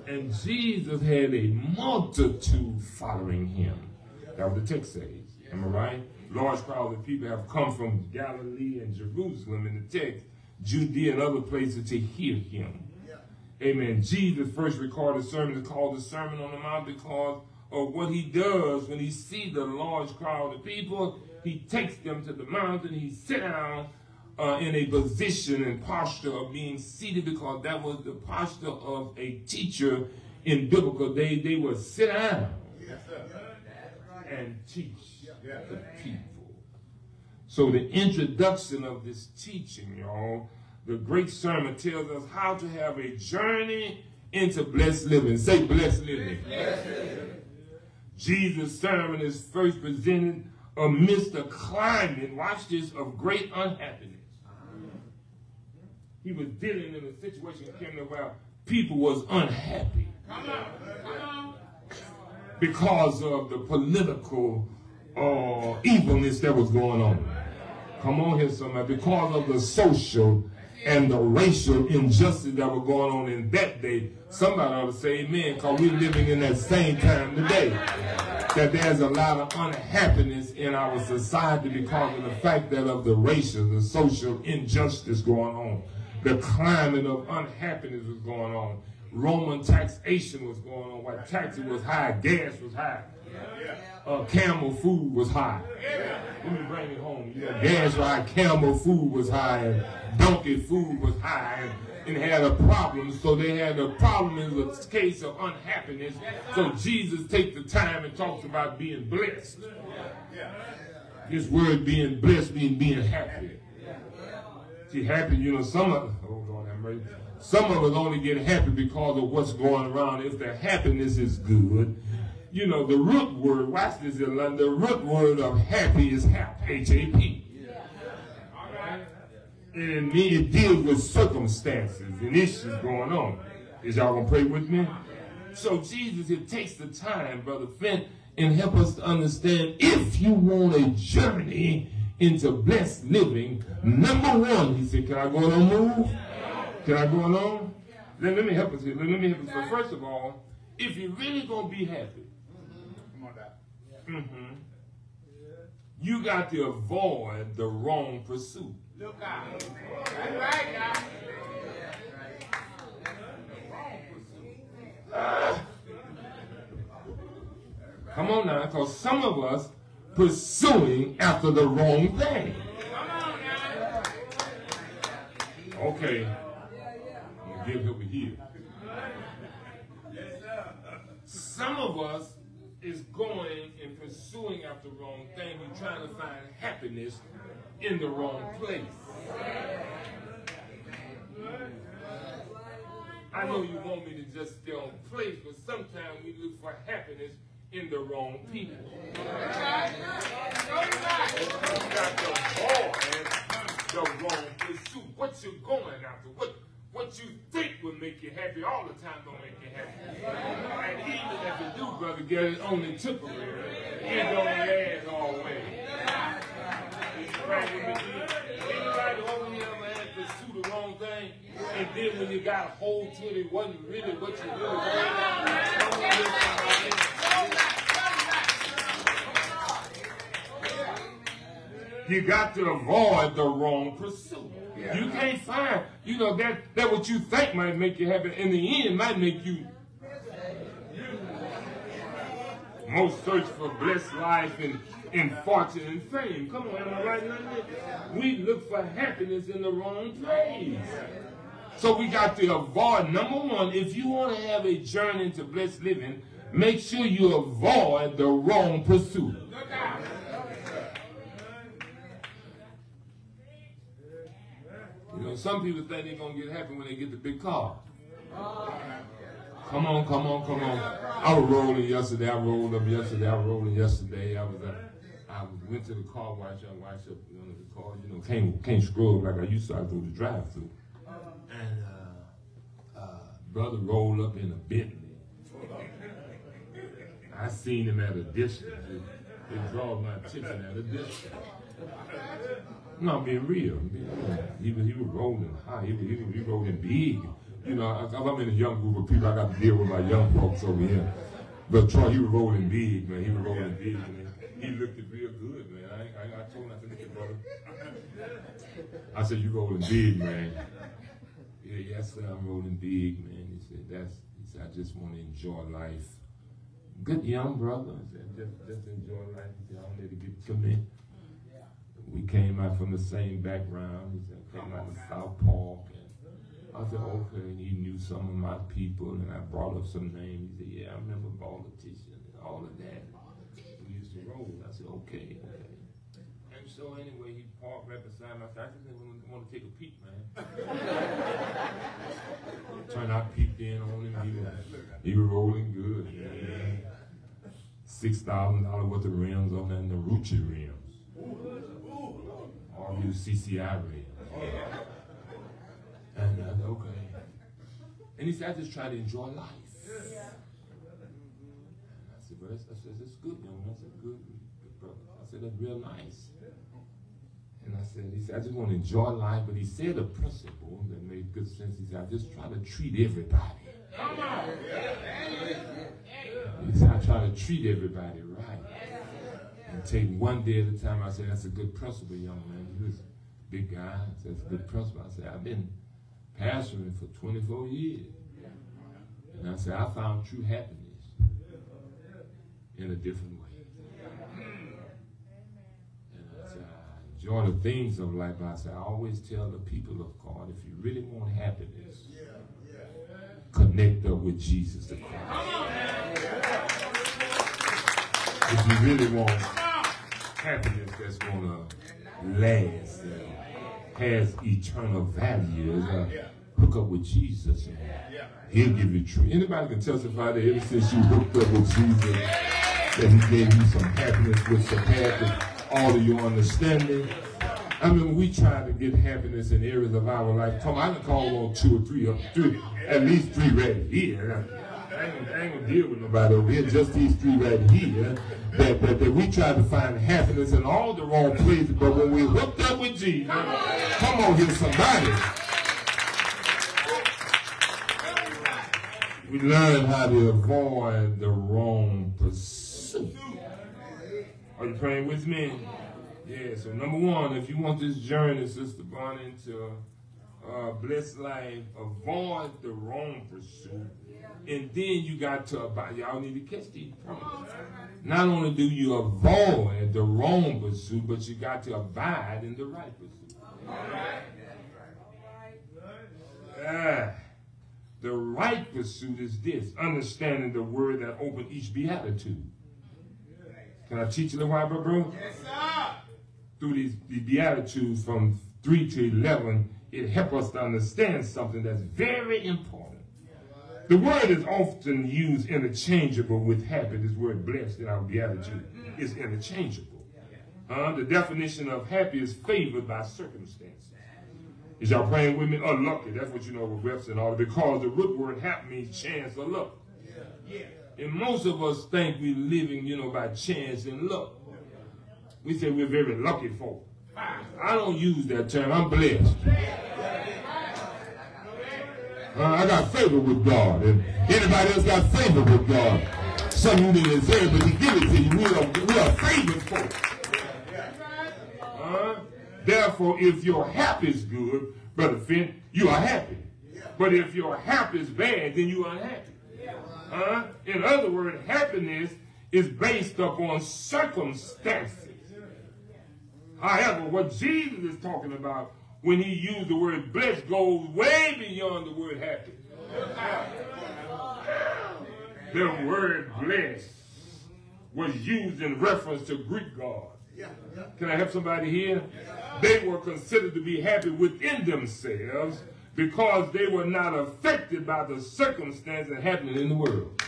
And Jesus had a multitude following him. That was the text says. Am I right? Large crowds of people have come from Galilee and Jerusalem in the text, Judea and other places to hear him. Amen. Jesus first recorded a sermon called the Sermon on the Mount because or what he does when he sees a large crowd of people, he takes them to the mountain, he sits down uh, in a position and posture of being seated, because that was the posture of a teacher in biblical days. They would sit down and teach the people. So the introduction of this teaching, y'all, the great sermon tells us how to have a journey into blessed living. Say blessed living. Blessed living. Jesus' sermon is first presented amidst a climate, watch this, of great unhappiness. He was dealing in a situation where people was unhappy because of the political uh, evilness that was going on. Come on here, somebody. Because of the social and the racial injustice that was going on in that day, somebody ought to say amen, because we're living in that same time today. That there's a lot of unhappiness in our society because of the fact that of the racial, the social injustice going on. The climate of unhappiness was going on. Roman taxation was going on. While taxes was high, gas was high. Uh, camel food was high. Let me bring it home. You know, gas was high, camel food was high, and donkey food was high, and, and had a problem. So they had a problem in the case of unhappiness. So Jesus takes the time and talks about being blessed. This word being blessed means being happy. See, happy, you know, some of, oh Lord, I'm ready. Some of us only get happy because of what's going around. If the happiness is good, you know, the root word, watch this in London, the root word of happy is hap, H A P. Yeah. All right. And it deals with circumstances and issues going on. Is y'all going to pray with me? So Jesus, it takes the time, Brother Finn, and help us to understand if you want a journey into blessed living. Number one, he said, can I go on and move? Can I go along? Let, let me help us here. Let, let me help us. But first of all, if you're really going to be happy, come on now. Mm-hmm. You got to avoid the wrong pursuit. Look out. That's right, God. Uh, come on now, because some of us pursuing after the wrong thing. Come on now. Okay. I'm going to give it over here. Some of us is going and pursuing after the wrong thing. We're trying to find happiness in the wrong place. I know you want me to just stay on place, but sometimes we look for happiness in the wrong people. You got to avoid the wrong pursuit. What you're going after, what what you think will make you happy all the time don't make you happy. And even if you do, Brother Gales, it's only temporary. It don't last always. Anybody over here ever had to pursue the wrong thing? And then when you got hold to it, it wasn't really what you really wanted. You got to avoid the wrong pursuit. You can't find, you know, that, that what you think might make you happy, in the end might make you. Most search for blessed life and, and fortune and fame. Come on, am I right now? We look for happiness in the wrong place. So we got to avoid, number one, if you want to have a journey to blessed living, make sure you avoid the wrong pursuit. You know, some people think they're going to get happy when they get the big car. Come on, come on, come on. I was rolling yesterday. I rolled up yesterday. I was rolling yesterday. I was uh, I went to the car wash. I washed up one of the cars. You know, can't, can't scroll like I used to. I go to drive through. And uh, uh, brother rolled up in a Bentley. I seen him at a distance. It, it draws my attention at a distance. No, I'm being real. I'm being real. He, was, he was rolling high. He was, he was, he was rolling big. You know, I, I'm in a young group of people. I got to deal with my young folks over here. But Troy, he was rolling big, man. He was rolling big, man. He looked real good, man. I, I, I told him, I said, look at brother. I said, you rolling big, man. Yeah, yes, sir, I'm rolling big, man. He said, that's, he said, I just want to enjoy life. Good young brother. I said, just, just enjoy life. He said, I'm there to get to me. We came out from the same background. He said, I came out of South Park. I said, okay, and he knew some of my people, and I brought up some names. He said, yeah, I remember politicians and all of that. We used to roll. I said, okay, okay. And so anyway, he parked right beside me. I said, I just want to take a peek, man. Turned out, peeked in on him. He was, he was rolling good. Yeah. six thousand dollars worth of rims on that Naruchi rims. R U C C I rims. And I said, okay. And he said, I just try to enjoy life. Yeah. And I said, bro, I said, that's good, young man. I said, good, good brother. I said, that's real nice. And I said, he said, I just want to enjoy life. But he said a principle that made good sense. He said, I just try to treat everybody. Come on. He said, I try to treat everybody right. And take one day at a time. I said, that's a good principle, young man. He was a big guy. I said, that's a good principle. I said, I've been pastoring for twenty-four years. And I said, I found true happiness in a different way. And I said, I enjoy the things of life. But I said, I always tell the people of God, if you really want happiness, connect up with Jesus the Christ. If you really want happiness that's going to last, has eternal value. Uh, hook up with Jesus. And he'll give you truth. Anybody can testify that ever since you hooked up with Jesus, that he gave you some happiness which surpasses all of your understanding. I mean, we try to get happiness in areas of our life. Come on, I can call on two or three, or three, at least three right here. I ain't gonna, I ain't gonna deal with nobody over here, just these three right here, that, that, that we try to find happiness in all the wrong places, but when we hooked up with Jesus, come on, come on here, somebody. We learn how to avoid the wrong pursuit. Are you praying with me? Yeah, so number one, if you want this journey, Sister Bonnie, to uh, blessed life, avoid the wrong pursuit. And then you got to abide. Y'all need to catch these promises. Not only do you avoid the wrong pursuit, but you got to abide in the right pursuit. Yeah. The right pursuit is this, understanding the word that opens each beatitude. Can I teach you a little while, bro? Yes, sir. Through these, these beatitudes from three to eleven, it helps us to understand something that's very important. The word is often used interchangeable with happy. This word blessed in our beatitude is interchangeable. Uh, the definition of happy is favored by circumstances. Is y'all praying with me? Unlucky. That's what you know with reps and all. Because the root word hap means chance or luck. Yeah. Yeah. And most of us think we're living, you know, by chance and luck. We say we're very lucky folk. I don't use that term. I'm blessed. Uh, I got favor with God. And anybody else got favor with God? Some you didn't deserve, but he gave it to you. We are, we are favored folk. Huh? Therefore, if your hap is good, Brother Finn, you are happy. But if your hap is bad, then you are unhappy. Huh? In other words, happiness is based upon circumstances. However, what Jesus is talking about when he used the word blessed goes way beyond the word happy. The word blessed was used in reference to Greek gods. Can I help somebody here? They were considered to be happy within themselves because they were not affected by the circumstances happening in the world.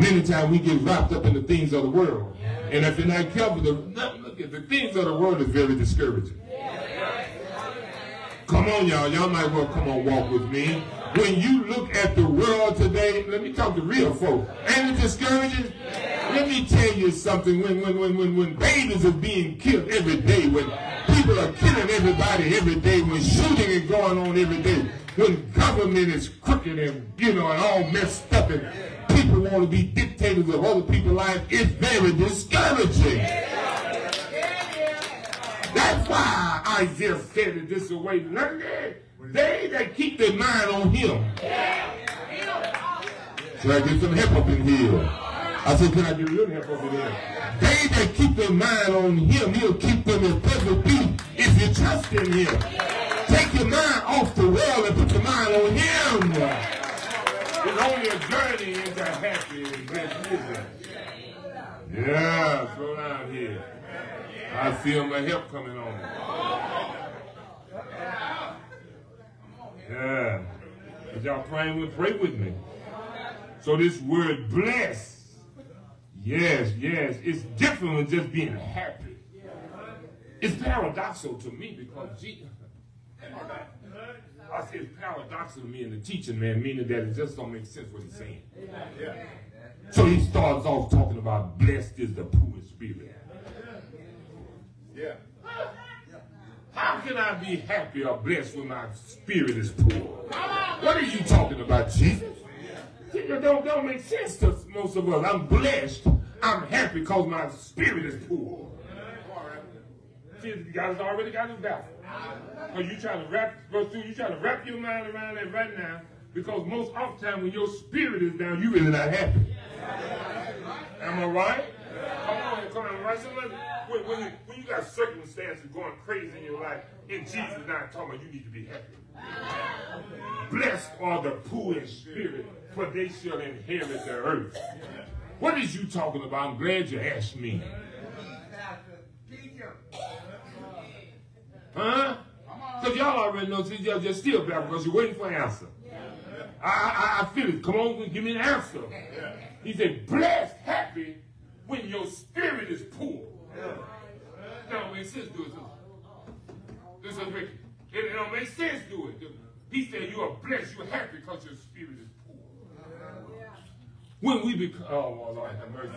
Many times we get wrapped up in the things of the world. And if you're not careful, the, look at the things of the world is very discouraging. Come on, y'all. Y'all might well come on walk with me. When you look at the world today, let me talk to real folk. Ain't it discouraging? Let me tell you something, when, when, when, when, when babies are being killed every day, when people are killing everybody every day, when shooting is going on every day, when government is crooked and, you know, and all messed up and people want to be dictators of other people's lives, it's very discouraging. Yeah, yeah, yeah. That's why Isaiah said it this way, they that keep their mind on him. Yeah, yeah. Should I get some help up in here? I said, can I get a little help over there? They that keep their mind on him, he'll keep them in perfect peace if you trust in him. Take your mind off the world and put your mind on him. It's only a journey into happy and blessed living. Yeah, slow down here. I feel my help coming on. Yeah. If y'all praying with, pray with me. So this word blessed. Yes, yes, it's different than just being happy. It's paradoxical to me because Jesus, I say it's paradoxical to me in the teaching, man, meaning that it just don't make sense what he's saying. Yeah. So he starts off talking about blessed is the poor in spirit. Yeah. How can I be happy or blessed when my spirit is poor? What are you talking about, Jesus? It don't, don't make sense to most of us. I'm blessed. I'm happy because my spirit is poor. Jesus, you guys already got it back. Because you trying to wrap, you trying to wrap your mind around that right now. Because most often time when your spirit is down, you really not happy. Am I right? Come on, come on, right? Somebody, when, when, you, when you got circumstances going crazy in your life, and Jesus is not talking about you need to be happy. Blessed are the poor in spirit, for they shall inherit the earth. What is you talking about? I'm glad you asked me. Huh? Because y'all already know you're still back because you're waiting for an answer. I, I, I feel it. Come on, give me an answer. He said, blessed, happy, when your spirit is poor. That don't make sense to it. This is Ricky. It don't make sense to it. He said, you are blessed, you're happy because your spirit is poor. When we become, oh Lord, have mercy.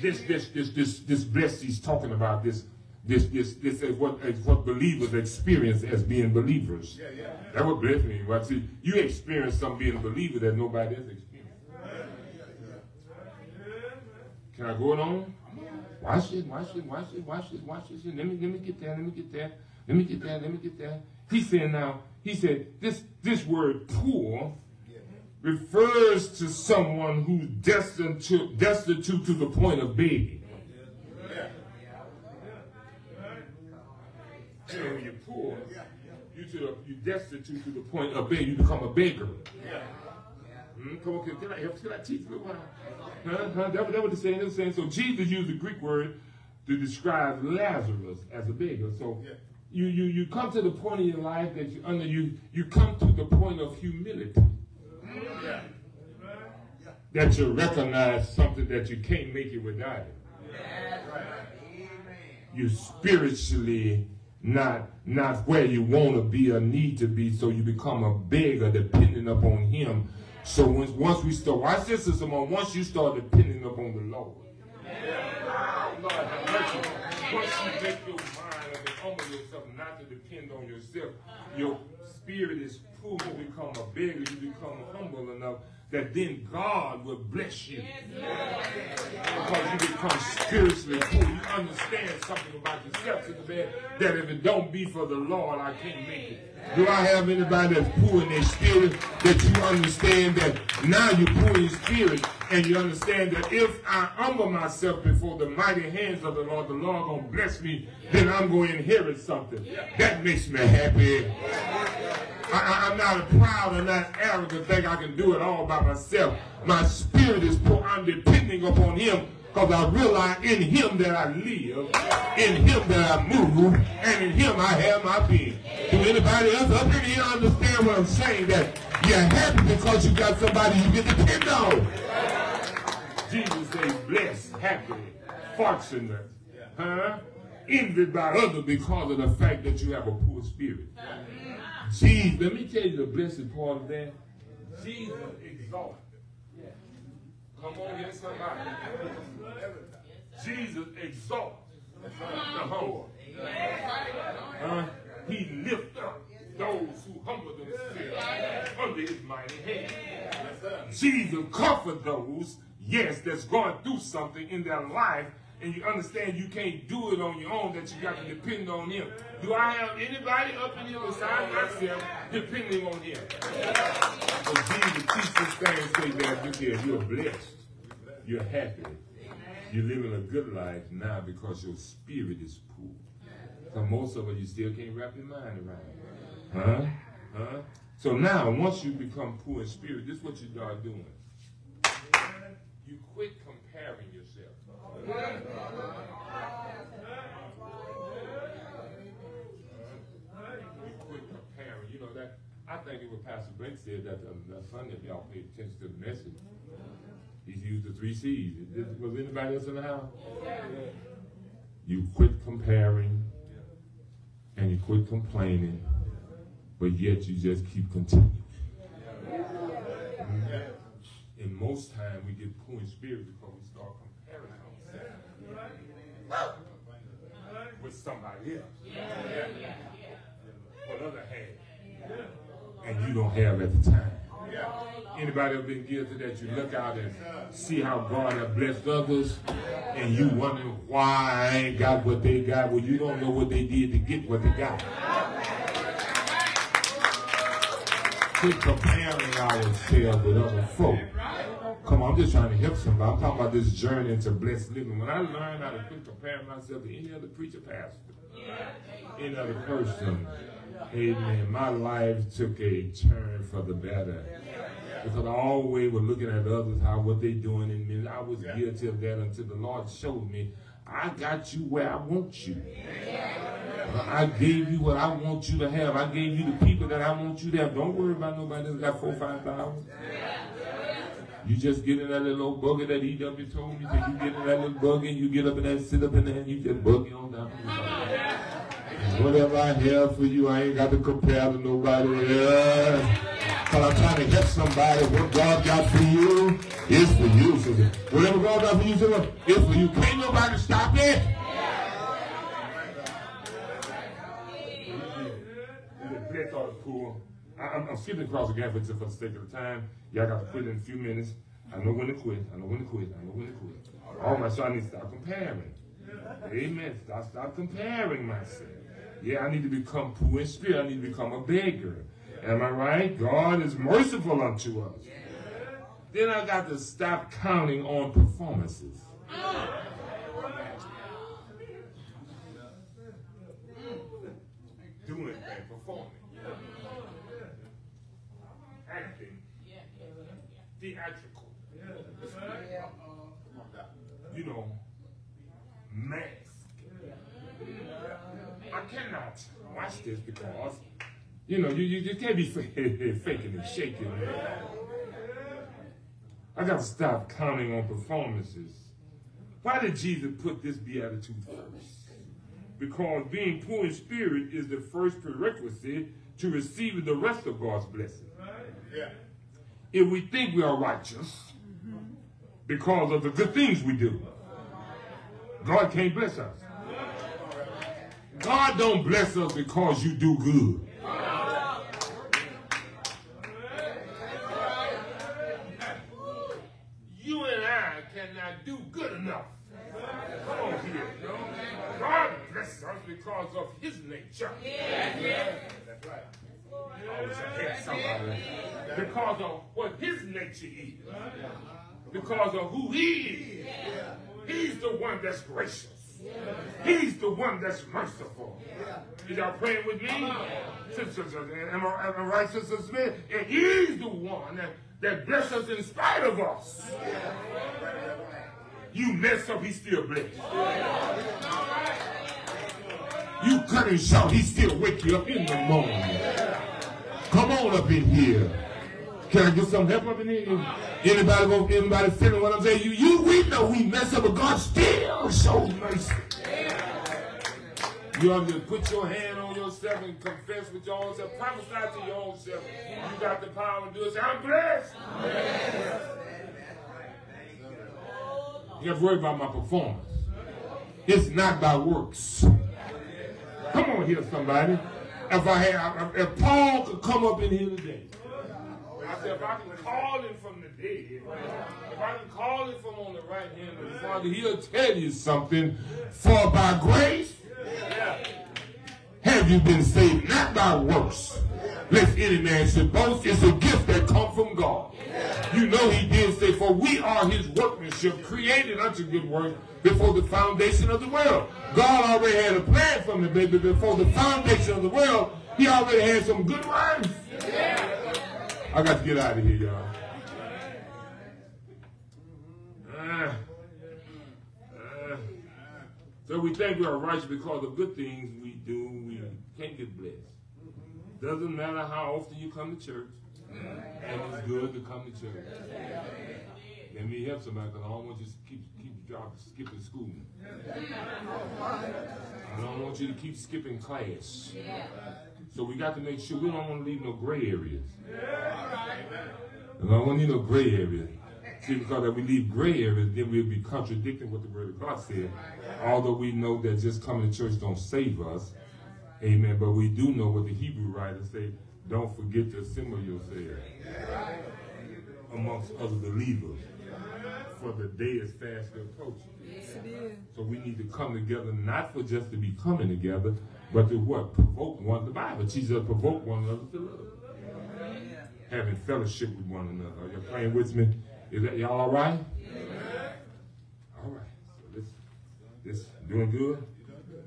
This, this, this, this, this blessed he's talking about, this, this, this, this is what, is what believers experience as being believers. Yeah, yeah. That's what blessed me. Right? See, you experience some being a believer that nobody else experienced. Can I go on? Watch it, watch it, watch it, watch it, watch it. Let me, let me get there, let me get there, let me get there, let me get there. He said now, he said, this, this word poor refers to someone who's destined to, destitute to the point of begging. Yeah. So when you're poor, you to the, you're destitute to the point of begging. You become a beggar. Yeah. Mm, come on, can, can I help? Can I teach a little while? Huh? Huh? That, that was the saying. That was the saying. So Jesus used the Greek word to describe Lazarus as a beggar. So yeah. you you you come to the point in your life that you under you you come to the point of humility. Yeah. That you recognize something that you can't make it without it. Yeah. You're spiritually not not where you want to be or need to be, so you become a beggar depending upon Him. So once once we start, watch this, someone. Once you start depending upon the Lord, yeah. Lord have mercy. Once you make your mind and humble yourself, not to depend on yourself, your spirit is poor. You become a beggar. You become humble enough that then God will bless you, yeah. Because you become spiritually poor. You understand something about yourself to the bed that if it don't be for the Lord, I can't make it. Do I have anybody that's poor in their spirit that you understand that now you're poor in spirit and you understand that if I humble myself before the mighty hands of the Lord, the Lord gonna bless me, then I'm gonna inherit something. That makes me happy. I, I, I'm not a proud and not arrogant thing. I can do it all by myself. My spirit is poor. I'm depending upon Him. Because I realize in Him that I live, in Him that I move, and in Him I have my being. Do anybody else up in here understand what I'm saying? That you're happy because you got somebody you can depend on. Jesus said, blessed, happy, fortunate, huh? Envied by others because of the fact that you have a poor spirit. Jesus, let me tell you the blessed part of that. Jesus exalted. Come on, get somebody. Jesus exalts the humble. Uh, he lifts up those who humble themselves under His mighty hand. Jesus comforts those, yes, that's going through something in their life, and you understand you can't do it on your own, that you got to depend on Him. Do I have anybody up in here beside myself depending on Him? So Jesus teaches this thing and say that look here, you're blessed, you're happy, you're living a good life now because your spirit is poor. So most of us, you still can't wrap your mind around it. Huh? Huh? So now, once you become poor in spirit, this is what you start doing. You quit comparing yourself. You quit comparing. You know that I think it was Pastor Blake said that on Sunday. If y'all paid attention to the message, he's used the three C's. Was anybody else in the house? You quit comparing, and you quit complaining, but yet you just keep continuing. And most time we get poor in spirit because we start comparing ourselves with somebody else. Yeah. Yeah. Or other half. Yeah. And you don't have at the time. Yeah. Anybody have been guilty that you look out and see how God has blessed others and you wonder why I ain't got what they got? Well, you don't know what they did to get what they got. Quit comparing ourselves with other folk. Come on, I'm just trying to help somebody. I'm talking about this journey into blessed living. When I learned how to quit comparing myself to any other preacher, pastor, any other person, amen, my life took a turn for the better. Because I always was looking at others, how what they doing in me. I was guilty of that until the Lord showed me, I got you where I want you. I gave you what I want you to have. I gave you the people that I want you to have. Don't worry about nobody that's got four, five thousand. You just get in that little old buggy that E W told me that you get in that little buggy and you get up in that, sit up in there, and you just buggy on down. Whatever I have for you, I ain't got to compare to nobody else. Because I'm trying to help somebody what God got for you. It's for you, sister. Whatever God got for you, sister, it's for you. Can't nobody stop it. That thought was cool. I'm, I'm skipping across the gap for the sake of the time. Y'all got to quit in a few minutes. I know when to quit. I know when to quit. I know when to quit. All, right. All my son needs to stop comparing. Yeah. Amen. Stop, stop comparing myself. Yeah, I need to become poor in spirit. I need to become a beggar. Yeah. Am I right? God is merciful unto us. Yeah. Then I got to stop counting on performances. Yeah. Doing things, performing. Acting, theatrical, you know, mask. I cannot watch this because, you know, you, you, you can't be faking and shaking. I got to stop counting on performances. Why did Jesus put this beatitude first? Because being poor in spirit is the first prerequisite to receive the rest of God's blessing. Yeah. If we think we are righteous because of the good things we do, God can't bless us. God don't bless us because you do good. You and I cannot do good enough. Come on here. God blesses us because of his nature. Yeah. That's right. I wish I had somebody. Because of what his nature is. Because of who he is. He's the one that's gracious. He's the one that's merciful. Is y'all praying with me? Am I right, Sister Smith? And he's the one that, that blesses us in spite of us. You mess up, he still blesses. You cut him short, he still wake you up in the morning. Come on up in here. Can I get some help up in here? Anybody, anybody feeling what I'm saying? You, you, we know we mess up, but God still shows mercy. You have to put your hand on yourself and confess with your own self. Prophesy to your own self. You got the power to do it. Say, I'm blessed. You have to worry about my performance. It's not by works. Come on here, somebody. If I had, if Paul could come up in here today, I said, if I can call him from the dead, if I can call him from on the right hand of the Father, he'll tell you something. For by grace have you been saved, not by works, lest any man should boast. It's a gift that comes from God. You know he did say, for we are his workmanship, created unto good works, before the foundation of the world. God already had a plan for me, baby. Before the foundation of the world, he already had some good ones. Yeah. I got to get out of here, y'all. Uh, uh. So we think we are righteous because of good things we do. We can't get blessed. Doesn't matter how often you come to church. And it's good to come to church. Let me help somebody, because I don't want you to keep, keep drop, skipping school. I don't want you to keep skipping class. So we got to make sure we don't want to leave no gray areas. We don't want to leave no gray areas. See, because if we leave gray areas, then we'll be contradicting what the Word of God said. Although we know that just coming to church don't save us. Amen. But we do know what the Hebrew writers say. Don't forget to assemble yourselves amongst other believers, for the day is fast approaching. Yes, it is. So we need to come together, not for just to be coming together, but to what? Provoke one another. The Bible Jesus provoke one another to love. Yeah. Having fellowship with one another. Are you praying with me? Is that y'all all right? Yeah. All right. So this, this doing good?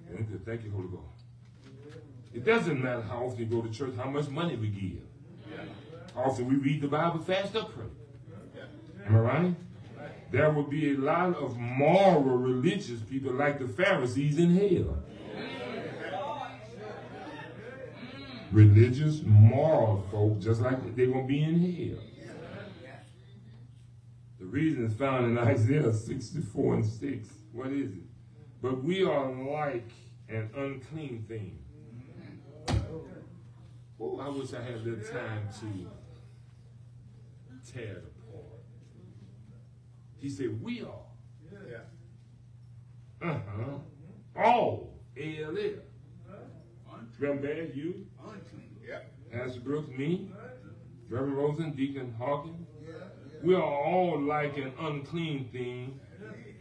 Doing good. Thank you, Holy Ghost. It doesn't matter how often you go to church, how much money we give. How often we read the Bible, fast or pray. Am I right? There will be a lot of moral religious people like the Pharisees in hell. Religious, moral folk, just like they're going to be in hell. The reason is found in Isaiah sixty-four and six. What is it? But we are like an unclean thing. Oh, I wish I had a little time to tear it apart. He said, we all. Yeah. Uh-huh. All. A L L. Reverend Bash, you. Unclean. Yeah. Pastor Brooks, me. Reverend Rosen, Deacon Hawkins. Yeah. Yeah. We are all like an unclean thing,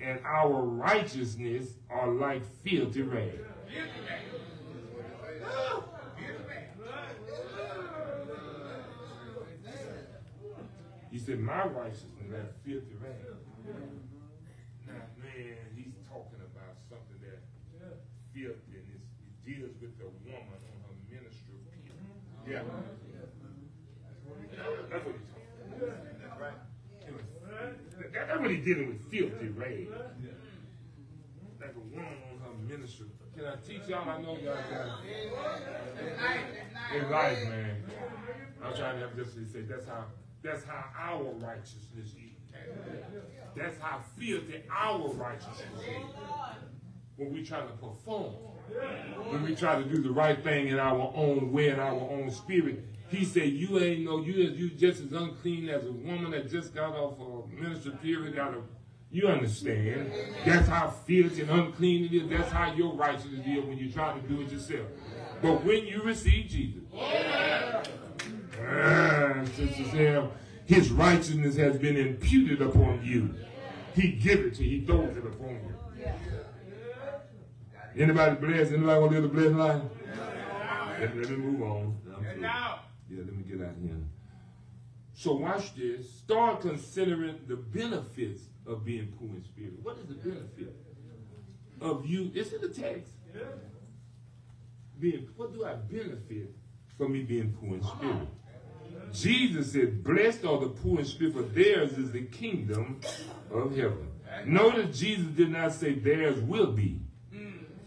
yeah. And our righteousness are like filthy rags. Yeah. He said, my righteousness is like filthy rags. Yeah. Now, man, he's talking about something that's yeah. filthy, and it's, it deals with the woman on her ministry. Yeah. Yeah. That's what he's talking about. That's right. That's what he's dealing with, filthy rage. Like a woman on her ministry. Can I teach y'all? I know y'all got it. In life, man. I'm trying to have this to say that's how that's how our righteousness is. That's how filthy our righteousness is. When we try to perform. When we try to do the right thing in our own way, in our own spirit. He said, you ain't no, you you just as unclean as a woman that just got off a ministry period. Got a, you understand. That's how filthy and unclean it is. That's how your righteousness is when you try to do it yourself. But when you receive Jesus, yeah. ah, Sister Sam, his righteousness has been imputed upon you. He gives it to you. He throws it upon you. Anybody blessed? Anybody want to live a blessed life? Let, let me move on. Yeah, let me get out of here. So watch this. Start considering the benefits of being poor in spirit. What is the benefit of you? It's in the text. Being, what do I benefit from me being poor in spirit? Jesus said, blessed are the poor in spirit, for theirs is the kingdom of heaven. Notice Jesus did not say theirs will be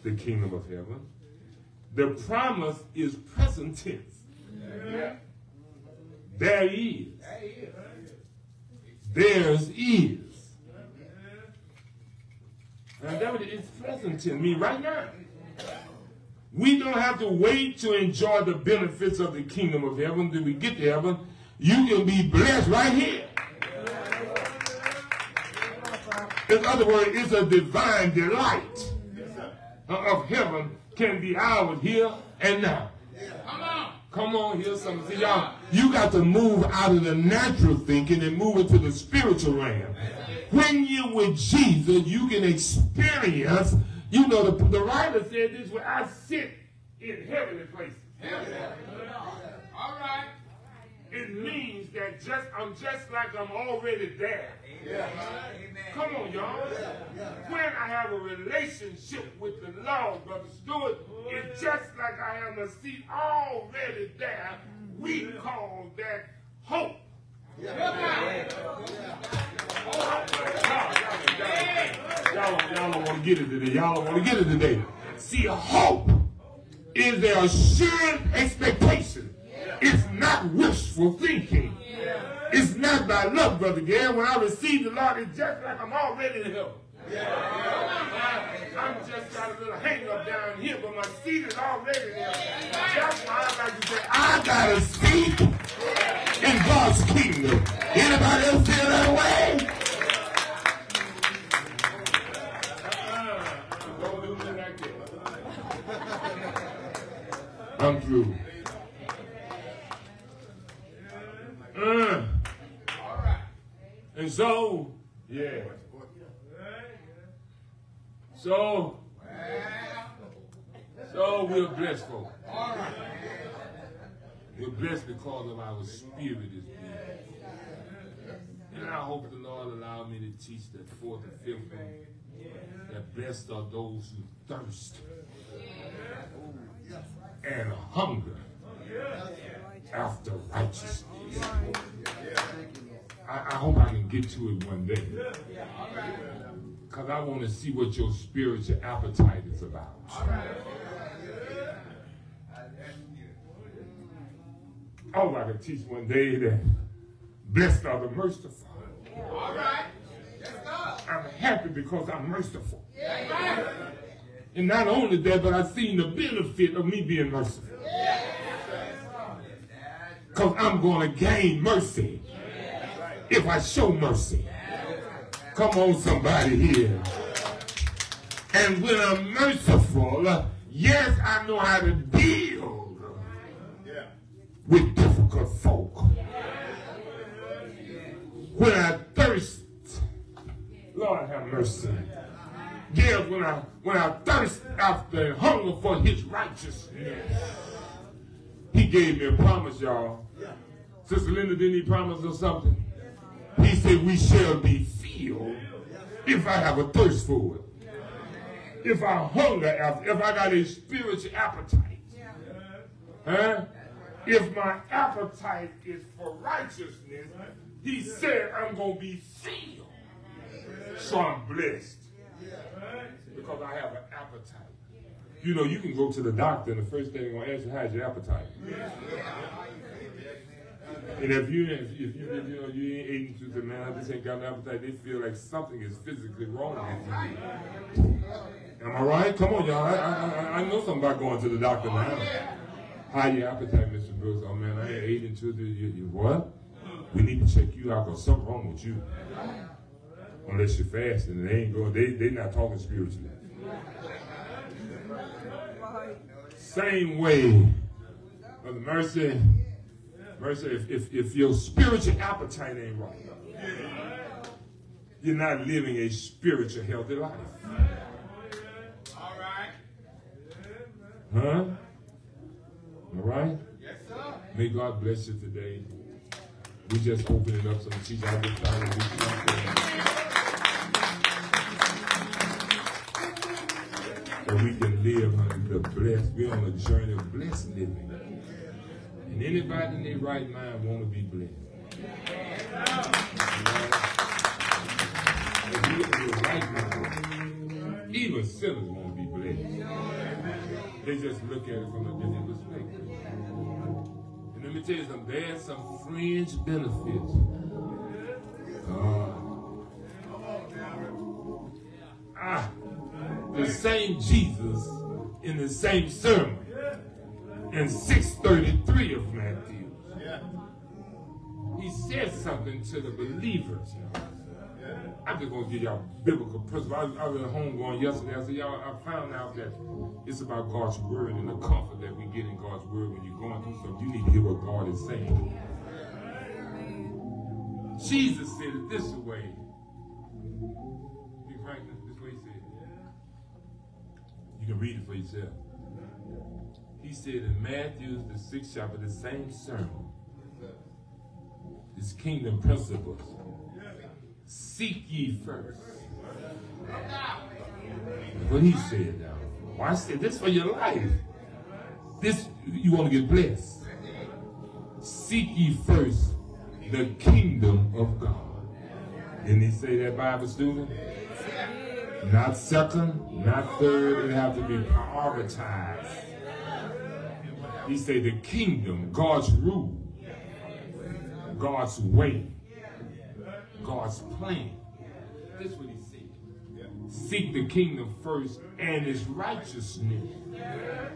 the kingdom of heaven. The promise is present tense. Yeah. There is. Theirs is. And that is present to me right now. We don't have to wait to enjoy the benefits of the kingdom of heaven. When we get to heaven, you can be blessed right here. In other words, it's a divine delight of heaven can be ours here and now. Come on. Come on, here's something. See, y'all, you got to move out of the natural thinking and move into the spiritual realm. When you're with Jesus, you can experience, you know, the, the writer said this, where I sit in heavenly places. All right. It means that just I'm just like I'm already there. Amen. Come on, y'all. When I have a relationship with the Lord, Brother Stewart, it's just like I have a seat already there. We call that hope. Yeah. Y'all don't want to get it today. Y'all don't want to get it today. See, hope is the assured expectation. It's not wishful thinking. Yeah. It's not by love, Brother Gale. When I receive the Lord, it's just like I'm already in heaven. Yeah. I'm just got a little hang up down here, but my seat is already in heaven. That's why I like to say, I got a seat in God's kingdom. Anybody else feel that way? Don't do me like that. I'm through. Uh. All right. And so, yeah. So, so we're blessed, folks. All right. We're blessed because of our spirit is being. And I hope the Lord allowed me to teach that fourth and fifth one. That blessed are those who thirst and hunger after righteousness. I, I hope I can get to it one day, because I want to see what your spiritual appetite is about. I hope I can teach one day that blessed are the merciful. I'm happy because I'm merciful. And not only that, but I've seen the benefit of me being merciful. Because I'm going to gain mercy if I show mercy. Come on, somebody here. And when I'm merciful, yes, I know how to deal with difficult folk. When I thirst, Lord have mercy. Yes, when I when I thirst after and hunger for His righteousness, He gave me a promise, y'all. Sister Linda, didn't He promise us something? He said, "We shall be filled if I have a thirst for it, if I hunger after, if I got a spiritual appetite, huh? If my appetite is for righteousness." He said, I'm going to be filled. So I'm blessed. Because I have an appetite. You know, you can go to the doctor and the first thing they're going to ask you, how's your appetite? And if you, if you, if you, you know, you ain't eating to the man, I just ain't got an appetite, they feel like something is physically wrong with you. Am I right? Come on, y'all. I, I, I know somebody going to the doctor now. How's your appetite, Mister Brooks? Oh, man, I ain't eating to the, you, you what? We need to check you out because something's wrong with you. Unless you're fasting and they ain't going, they they not talking spiritually. Same way, Brother Mercy, Mercy, if, if, if your spiritual appetite ain't right, you're not living a spiritual healthy life. All right. Huh? All right? Yes, sir. May God bless you today. We just open it up so that you guys get started. So we can live under the blessed. We're on a journey of blessed living. And anybody in their right mind want to be blessed. If you're in your right mind, even sinners want to be blessed. They just look at it from a different perspective. Let me tell you something, there's some fringe benefits. Uh, ah, the same Jesus in the same sermon in six thirty-three of Matthew. He said something to the believers. I'm just going to give y'all biblical principle. I, I was at home going yesterday. I said, y'all, I found out that it's about God's word and the comfort that we get in God's word when you're going through something. You need to hear what God is saying. Jesus said it this way. Be frank, this way he said it. You can read it for yourself. He said in Matthew, the sixth chapter, the same sermon, it's kingdom principles. Seek ye first. What he said now. Well, I said this for your life. This you want to get blessed. Seek ye first the kingdom of God. Didn't he say that, Bible student? Not second, not third. It have to be prioritized. He said the kingdom, God's rule, God's way. God's plan. That's what he said. Yeah. Seek the kingdom first and his righteousness. Yeah.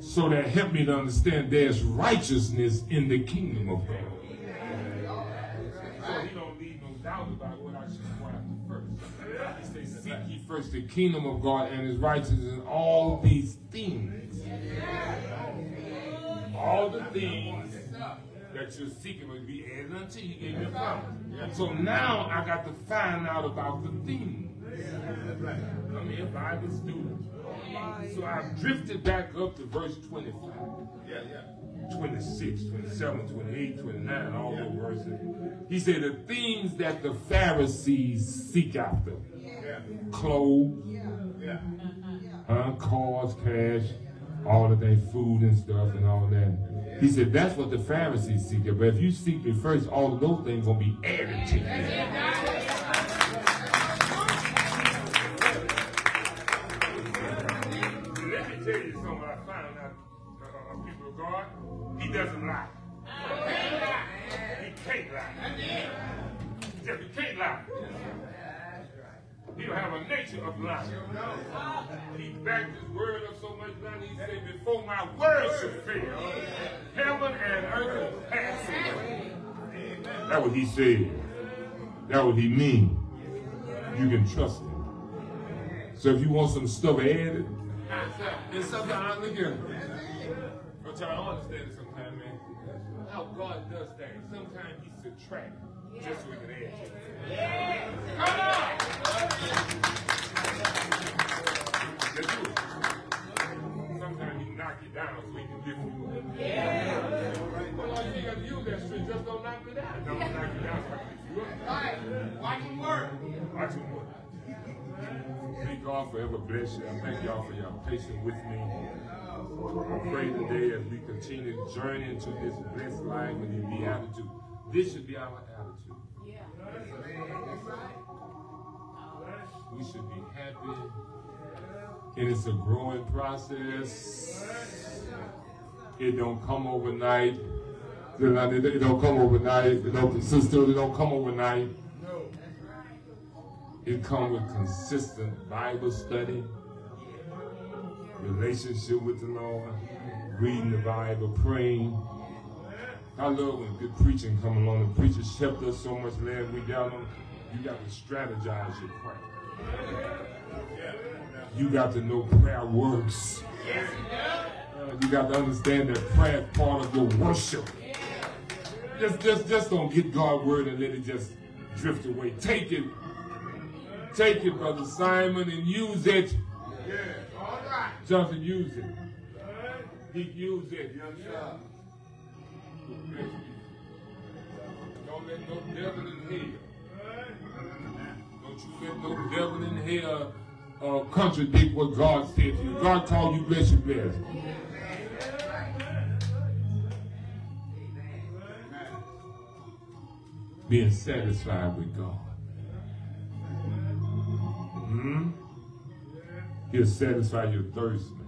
So that helped me to understand there's righteousness in the kingdom of God. Yeah. So he don't leave no doubt about what I should want first. He says, seek ye first the kingdom of God and his righteousness and all these things. Yeah. All the things that you're seeking will be added until you gave your promise. So now I got to find out about the things. I'm here Bible student. So I've drifted back up to verse twenty-five. twenty-six, twenty-seven, twenty-eight, twenty-nine, all those verses. He said the things that the Pharisees seek after. Clothes, uh, cars, cash, all of that food and stuff and all that. He said, that's what the Pharisees seek. But if you seek me first, all of those things are going to be added to you. Let me tell you something I found out, uh, people of God, he doesn't lie. He can't lie. He can't lie. He said, he can't lie. He'll have a nature of lying. He backed his word up so much lying, he said, before my word should fail, heaven and earth will pass away. That's what he said. That's what he mean. you can trust him. So if you want some stuff added, it's something I look at. But y'all don't understand it sometimes, man. How God does things. Sometimes he subtracts just so we can add. Yes. Come on! Sometimes he knocks you down so he can get you. Yeah. Well, all you got to use that strength. Just don't knock me down. Don't knock me down so I can get you up. All right. Watch him work. Watch him work. May God forever bless you. I thank y'all for y'all patience with me. I pray today as we continue to journey into this blessed life and the beatitude. This should be our attitude. Yeah. We should be happy. It is a growing process. It don't come overnight. It don't come overnight. It don't consistently. It don't come overnight. It comes with consistent Bible study, relationship with the Lord, reading the Bible, praying. I love when good preaching come along. The preachers helped us so much last week. You got to strategize your prayer. You got to know prayer works. You got to understand that prayer is part of your worship. Just, just, just don't get God's word and let it just drift away. Take it. Take it, Brother Simon, and use it. Yeah. All right. Johnson, use it. He used it. Yes, sir. Don't let no devil in hell. Don't you let no devil in hell uh, contradict what God said to you. God called you bless you, bless. Being satisfied with God. Mm-hmm. He'll satisfy your thirst, man.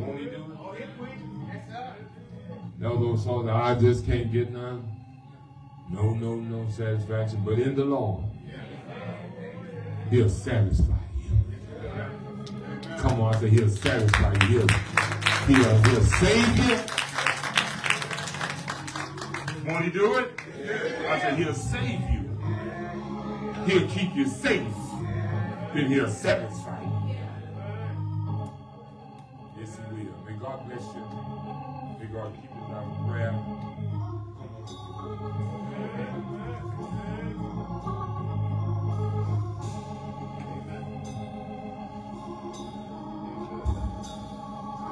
Won't he do it? That old song that I just can't get none. No, no, no satisfaction. But in the Lord, he'll satisfy you. Come on, I say he'll satisfy you. He'll, he'll, he'll save you. Won't he do it? I say he'll save you. He'll keep you safe. Then he'll satisfy you. Yes, he will. May God bless you. May God keep you out of prayer.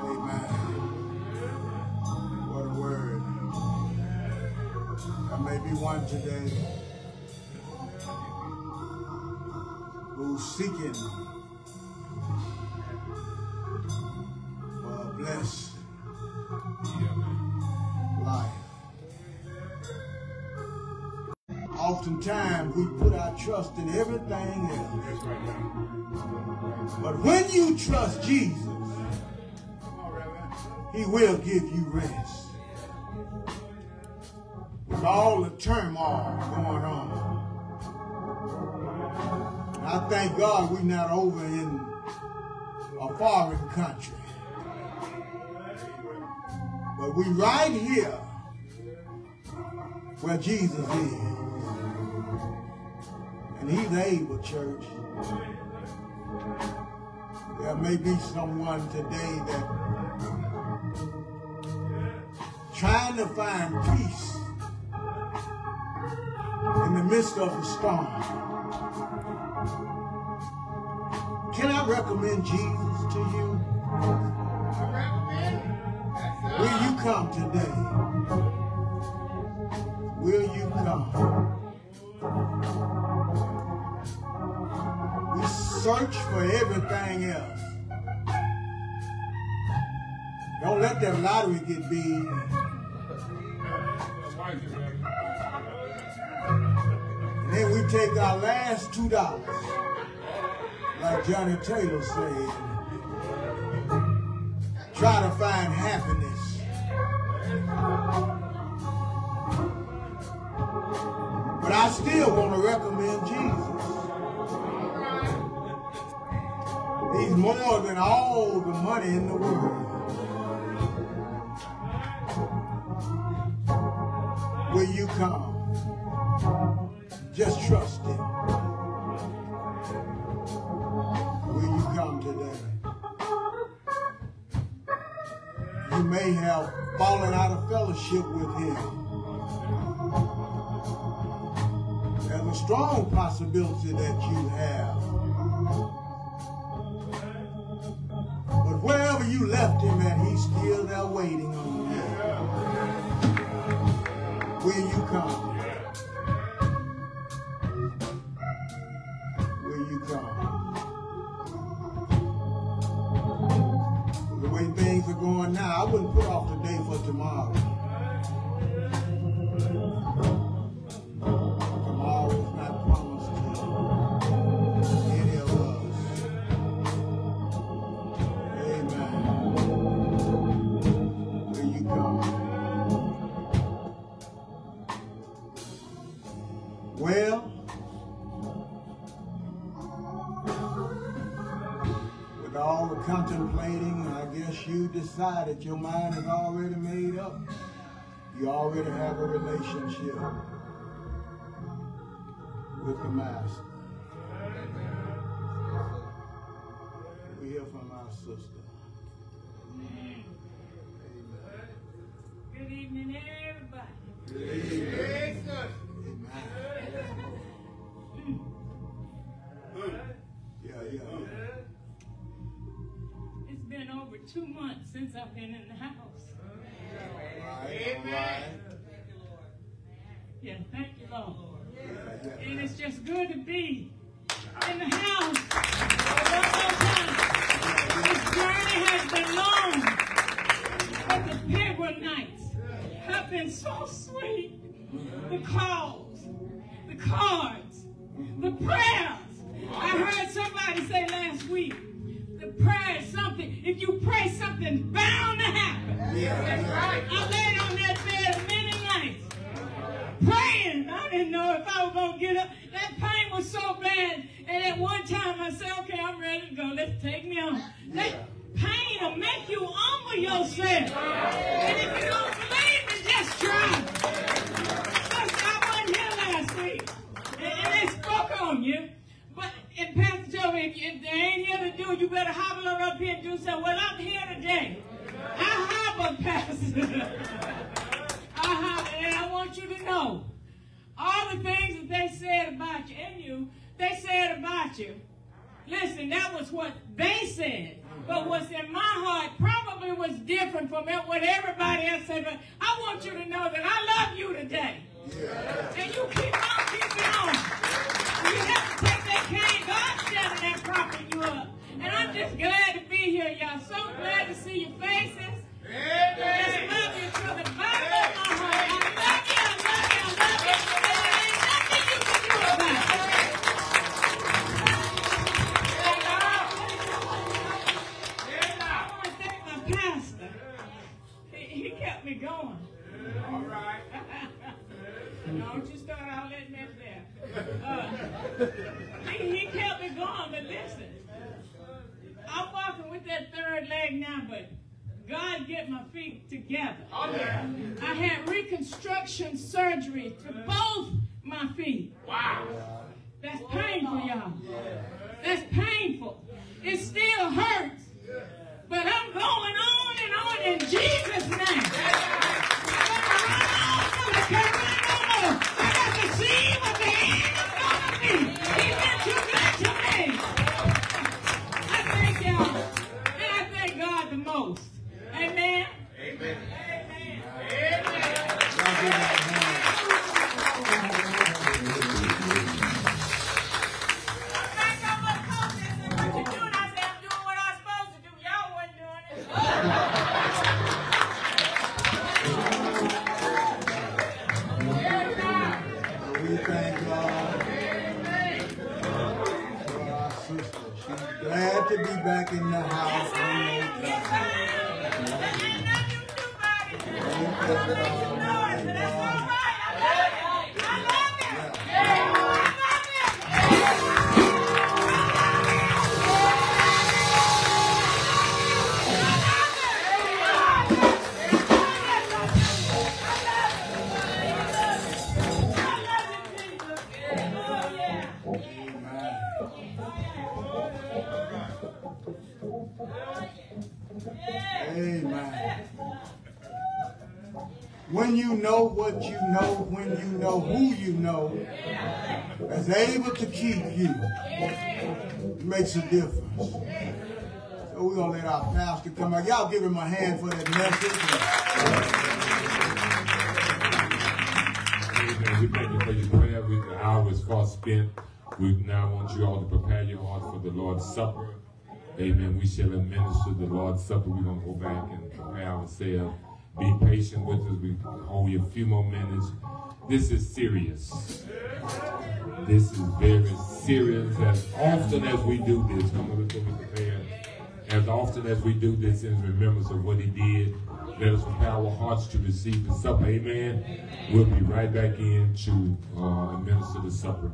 Amen. What a word. There may be one today who's seeking for a blessed life. Oftentimes we put our trust in everything else. But when you trust Jesus, he will give you rest. With all the turmoil going on. I thank God we're not over in a foreign country. But we're right here where Jesus is. And he's able, church. There may be someone today that's trying to find peace in the midst of a storm. Can I recommend Jesus to you? Will you come today? Will you come? We search for everything else. Don't let that lottery get big. And then we take our last two dollars. Like Johnny Taylor said, try to find happiness. But I still want to recommend Jesus. He's more than all the money in the world. Will you come? Just trust him. they have fallen out of fellowship with him. There's a strong possibility that you have. But wherever you left him at, he's still there waiting on you. Will you come? Will you come? The way things are going now, I wouldn't put off today for tomorrow. Tomorrow is not promised to any of us. Amen. Will you come? Well, with all the contemplating, I guess you decided your mind is already made up. You already have a relationship with the Master. We hear from our sister. Amen. Amen. Good evening, everybody. Good evening. Good evening. Amen. Yeah, yeah, yeah. It's been over two months since I've been in the house. Amen. All right, all right. Thank you, Lord. Yeah, thank you, Lord. Yeah, yeah. And it's just good to be in the house. This journey has been long, but the pilgrim nights have been so sweet. The calls, the cards, the prayers. I heard somebody say last week, the prayer is something, if you pray, something's bound to happen. Yeah. That's right. I laid on that bed many nights, praying. I didn't know if I was going to get up. That pain was so bad, and at one time I said, okay, I'm ready to go. Let's take me on. That pain will make you humble yourself. And if you don't believe me, just try. Sister, I wasn't here last week, and, and they spoke on you. But, and Pastor told me, if, if they ain't here to do, you better hobble on up here and do something. Well, I'm here today. I hobbled, Pastor. I hobbled, and I want you to know, all the things that they said about you, and you, they said about you. Listen, that was what they said. But what's in my heart probably was different from what everybody else said. But I want you to know that I love you today. Yeah. And you keep on keeping on. You have to take that cane. God's standing there propping you up. And I'm just glad to be here, y'all. So glad to see your faces. Yeah. I just love you from the bottom of my heart. I love you, I love you, I love you. There ain't nothing you can do about it. I want to thank my pastor. He, he kept me going. All right. Don't you start out letting that there. Uh, he, he kept me going, but listen. I'm walking with that third leg now, but God get my feet together. Oh, yeah. I had reconstruction surgery to both my feet. Wow. That's painful, y'all. That's painful. It still hurts, but I'm going on and on in Jesus' name. I'm going to run on. See what the hand is going to be. He's been too good to me. I thank y'all. And I thank God the most. Amen. Amen. Amen. I think I'm going to coach this and what you're doing. I said, I'm doing what I'm supposed to do. Y'all wasn't doing it. To be back in the house. Yes, I am. Yes, I am. There ain't nothing to do about it. I'm making noise, but that's all right. I love it. I love it. Yeah. I love it. Amen. when you know what you know, when you know who you know, is able to keep you, it makes a difference. So we're going to let our pastor come out. Y'all give him a hand for that message. We thank you for your prayer. The hour is far spent. We now want you all to prepare your heart for the Lord's Supper. Amen. We shall administer the Lord's Supper. We're going to go back and prepare ourselves. Be patient with us. We hold you a few more minutes. This is serious. This is very serious. As often as we do this, come on, let's go be prepared. As often as we do this in remembrance of what he did, let us prepare our hearts to receive the supper. Amen. Amen. We'll be right back in to uh, administer the supper.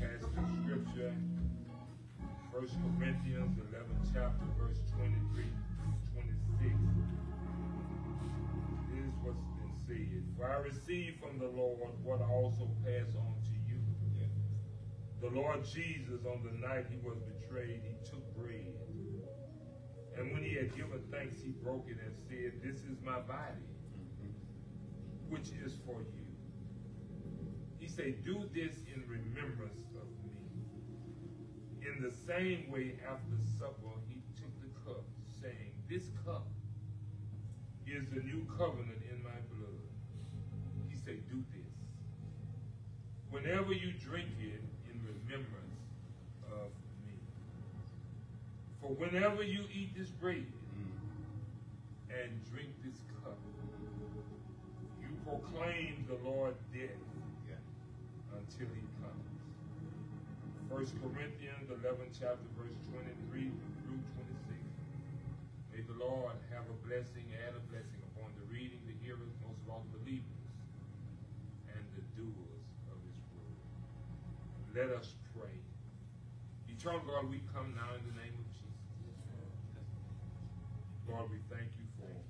passage of scripture, First Corinthians eleventh chapter, verse twenty-three to twenty-six. This is what's been said. For I received from the Lord what I also pass on to you. The Lord Jesus, on the night he was betrayed, he took bread. And when he had given thanks, he broke it and said, this is my body, which is for you. He said, do this in remembrance of me. In the same way, after supper, he took the cup, saying, this cup is the new covenant in my blood. He said, do this, whenever you drink it, in remembrance of me. For whenever you eat this bread and drink this cup, you proclaim the Lord's death until he comes. First Corinthians eleventh chapter, verse twenty-three through twenty-six. May the Lord have a blessing and a blessing upon the reading, the hearers, most of all the believers, and the doers. Let us pray. Eternal God, we come now in the name of Jesus. Lord, we thank you for it.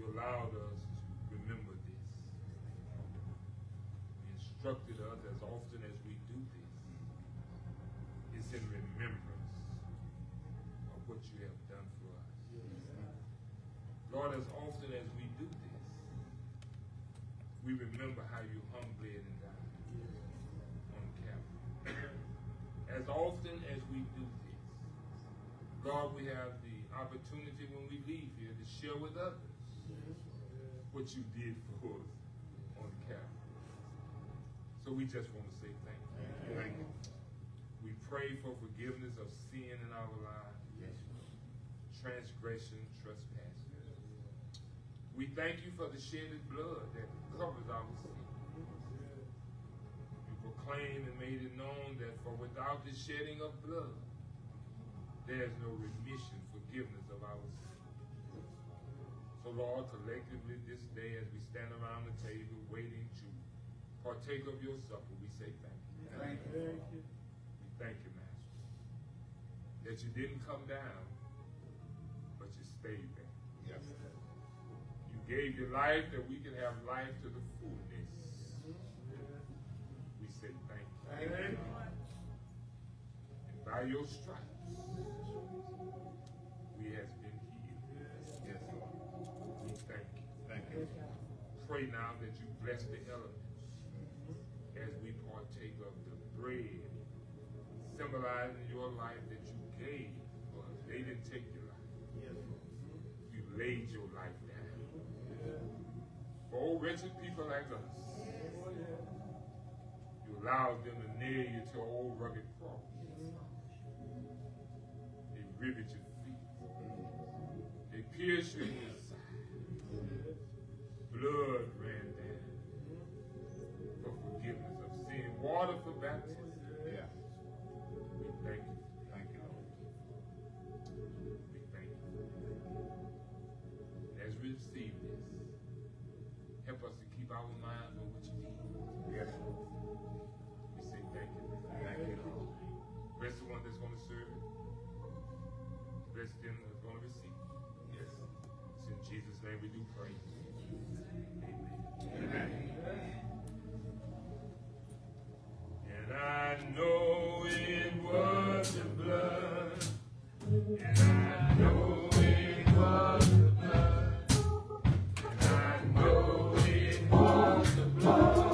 You allowed us to remember this. You instructed us as often as we do this. It's in remembrance of what you have done for us. Lord, as often as we do this, we remember how you humbly and died. As often as we do this, God, we have the opportunity when we leave here to share with others what you did for us on Calvary. So we just want to say thank you. Thank you. We pray for forgiveness of sin in our lives, yes, transgression, trespasses. We thank you for the shedded blood that covers our sin. Proclaimed and made it known that for without the shedding of blood, there is no remission, forgiveness of our sins. So Lord, collectively this day as we stand around the table waiting to partake of your supper, we say thank you. Thank you. We thank you, Master, that you didn't come down, but you stayed there. Yes. You gave your life that we can have life to the fullness. Said thank you. Amen. And by your stripes, we has been healed. Yes, Lord. We thank you. Thank you. Pray now that you bless the elements as we partake of the bread, symbolizing your life that you gave, but they didn't take your life. You laid your life down. Oh, wretched people like us. Allowed them to nail you to an old rugged cross. They rivet your feet. They pierce you in your side. Blood ran down for forgiveness of sin. Water for baptism. Yeah. We thank you. Thank you, Lord. We thank you. As we receive this, help us to keep our minds on what you need. Yes, Lord. Thank you. Thank you. Bless the one that's going to serve it. Bless them that's going to receive it. Yes. It's in Jesus' name we do pray. Amen. Amen. Amen. And I know it was the blood. And I know it was the blood. And I know it was the blood. Oh,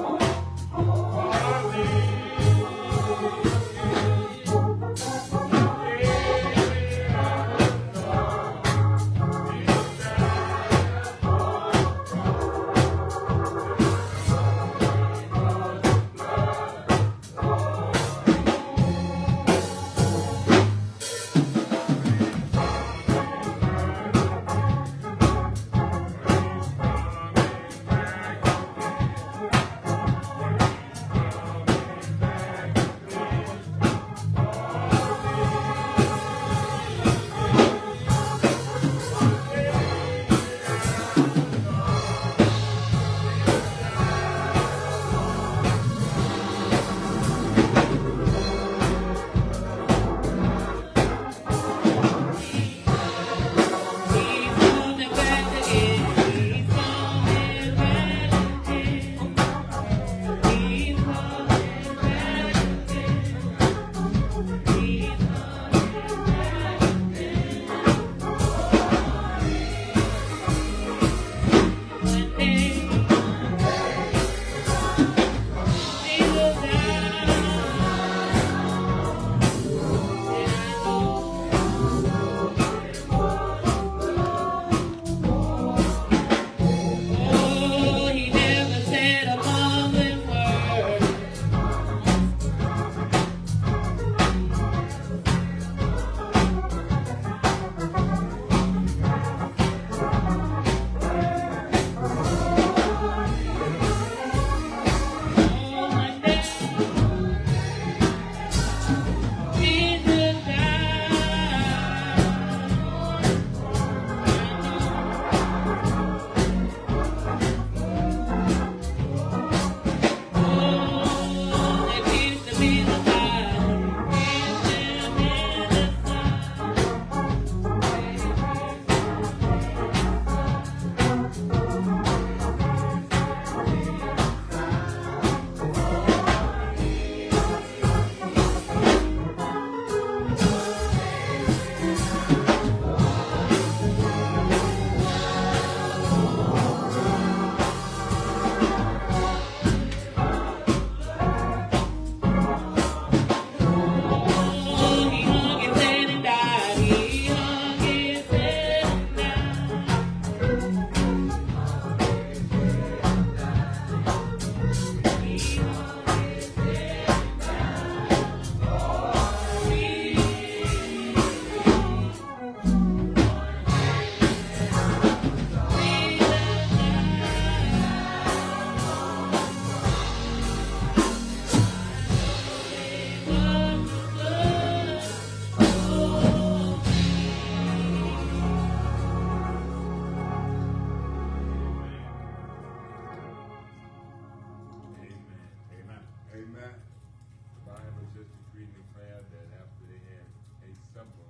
Amen. The Bible just decreed and declared that after they had a supper,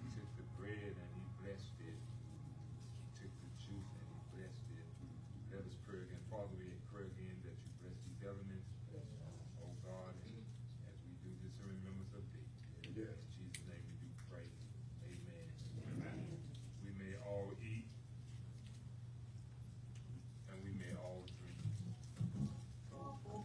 he took the bread and he blessed it. He took the juice and he blessed it. Let us pray again. Father, we pray again that you bless these elements, oh God, and as we do this in remembrance of thee. Yes. In Jesus' name we do pray. Amen. Amen. We may all eat and we may all drink. Amen. We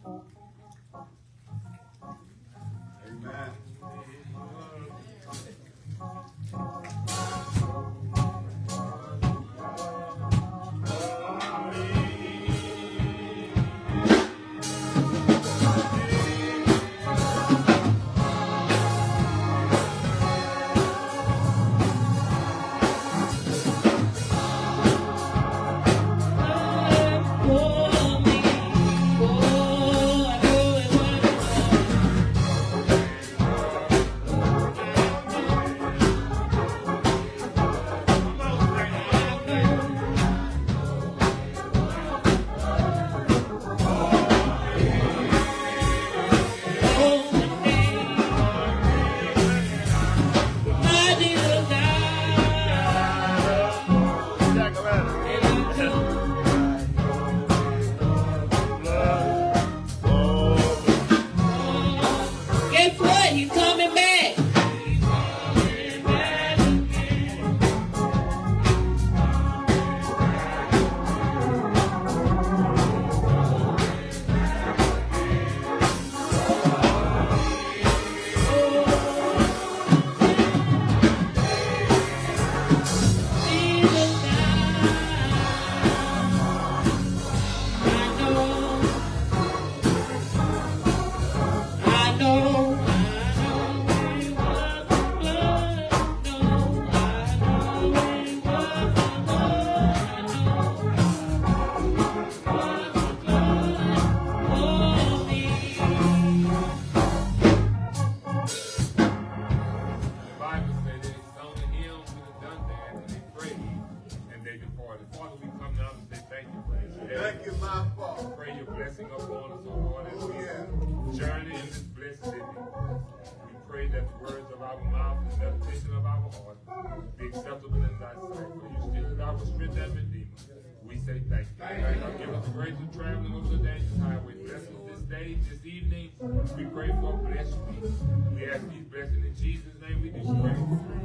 pray for blessing. We ask these blessings in Jesus' name. We do pray.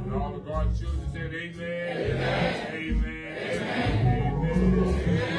And all of God's children said, amen. Amen. Amen. Amen. Amen. Amen.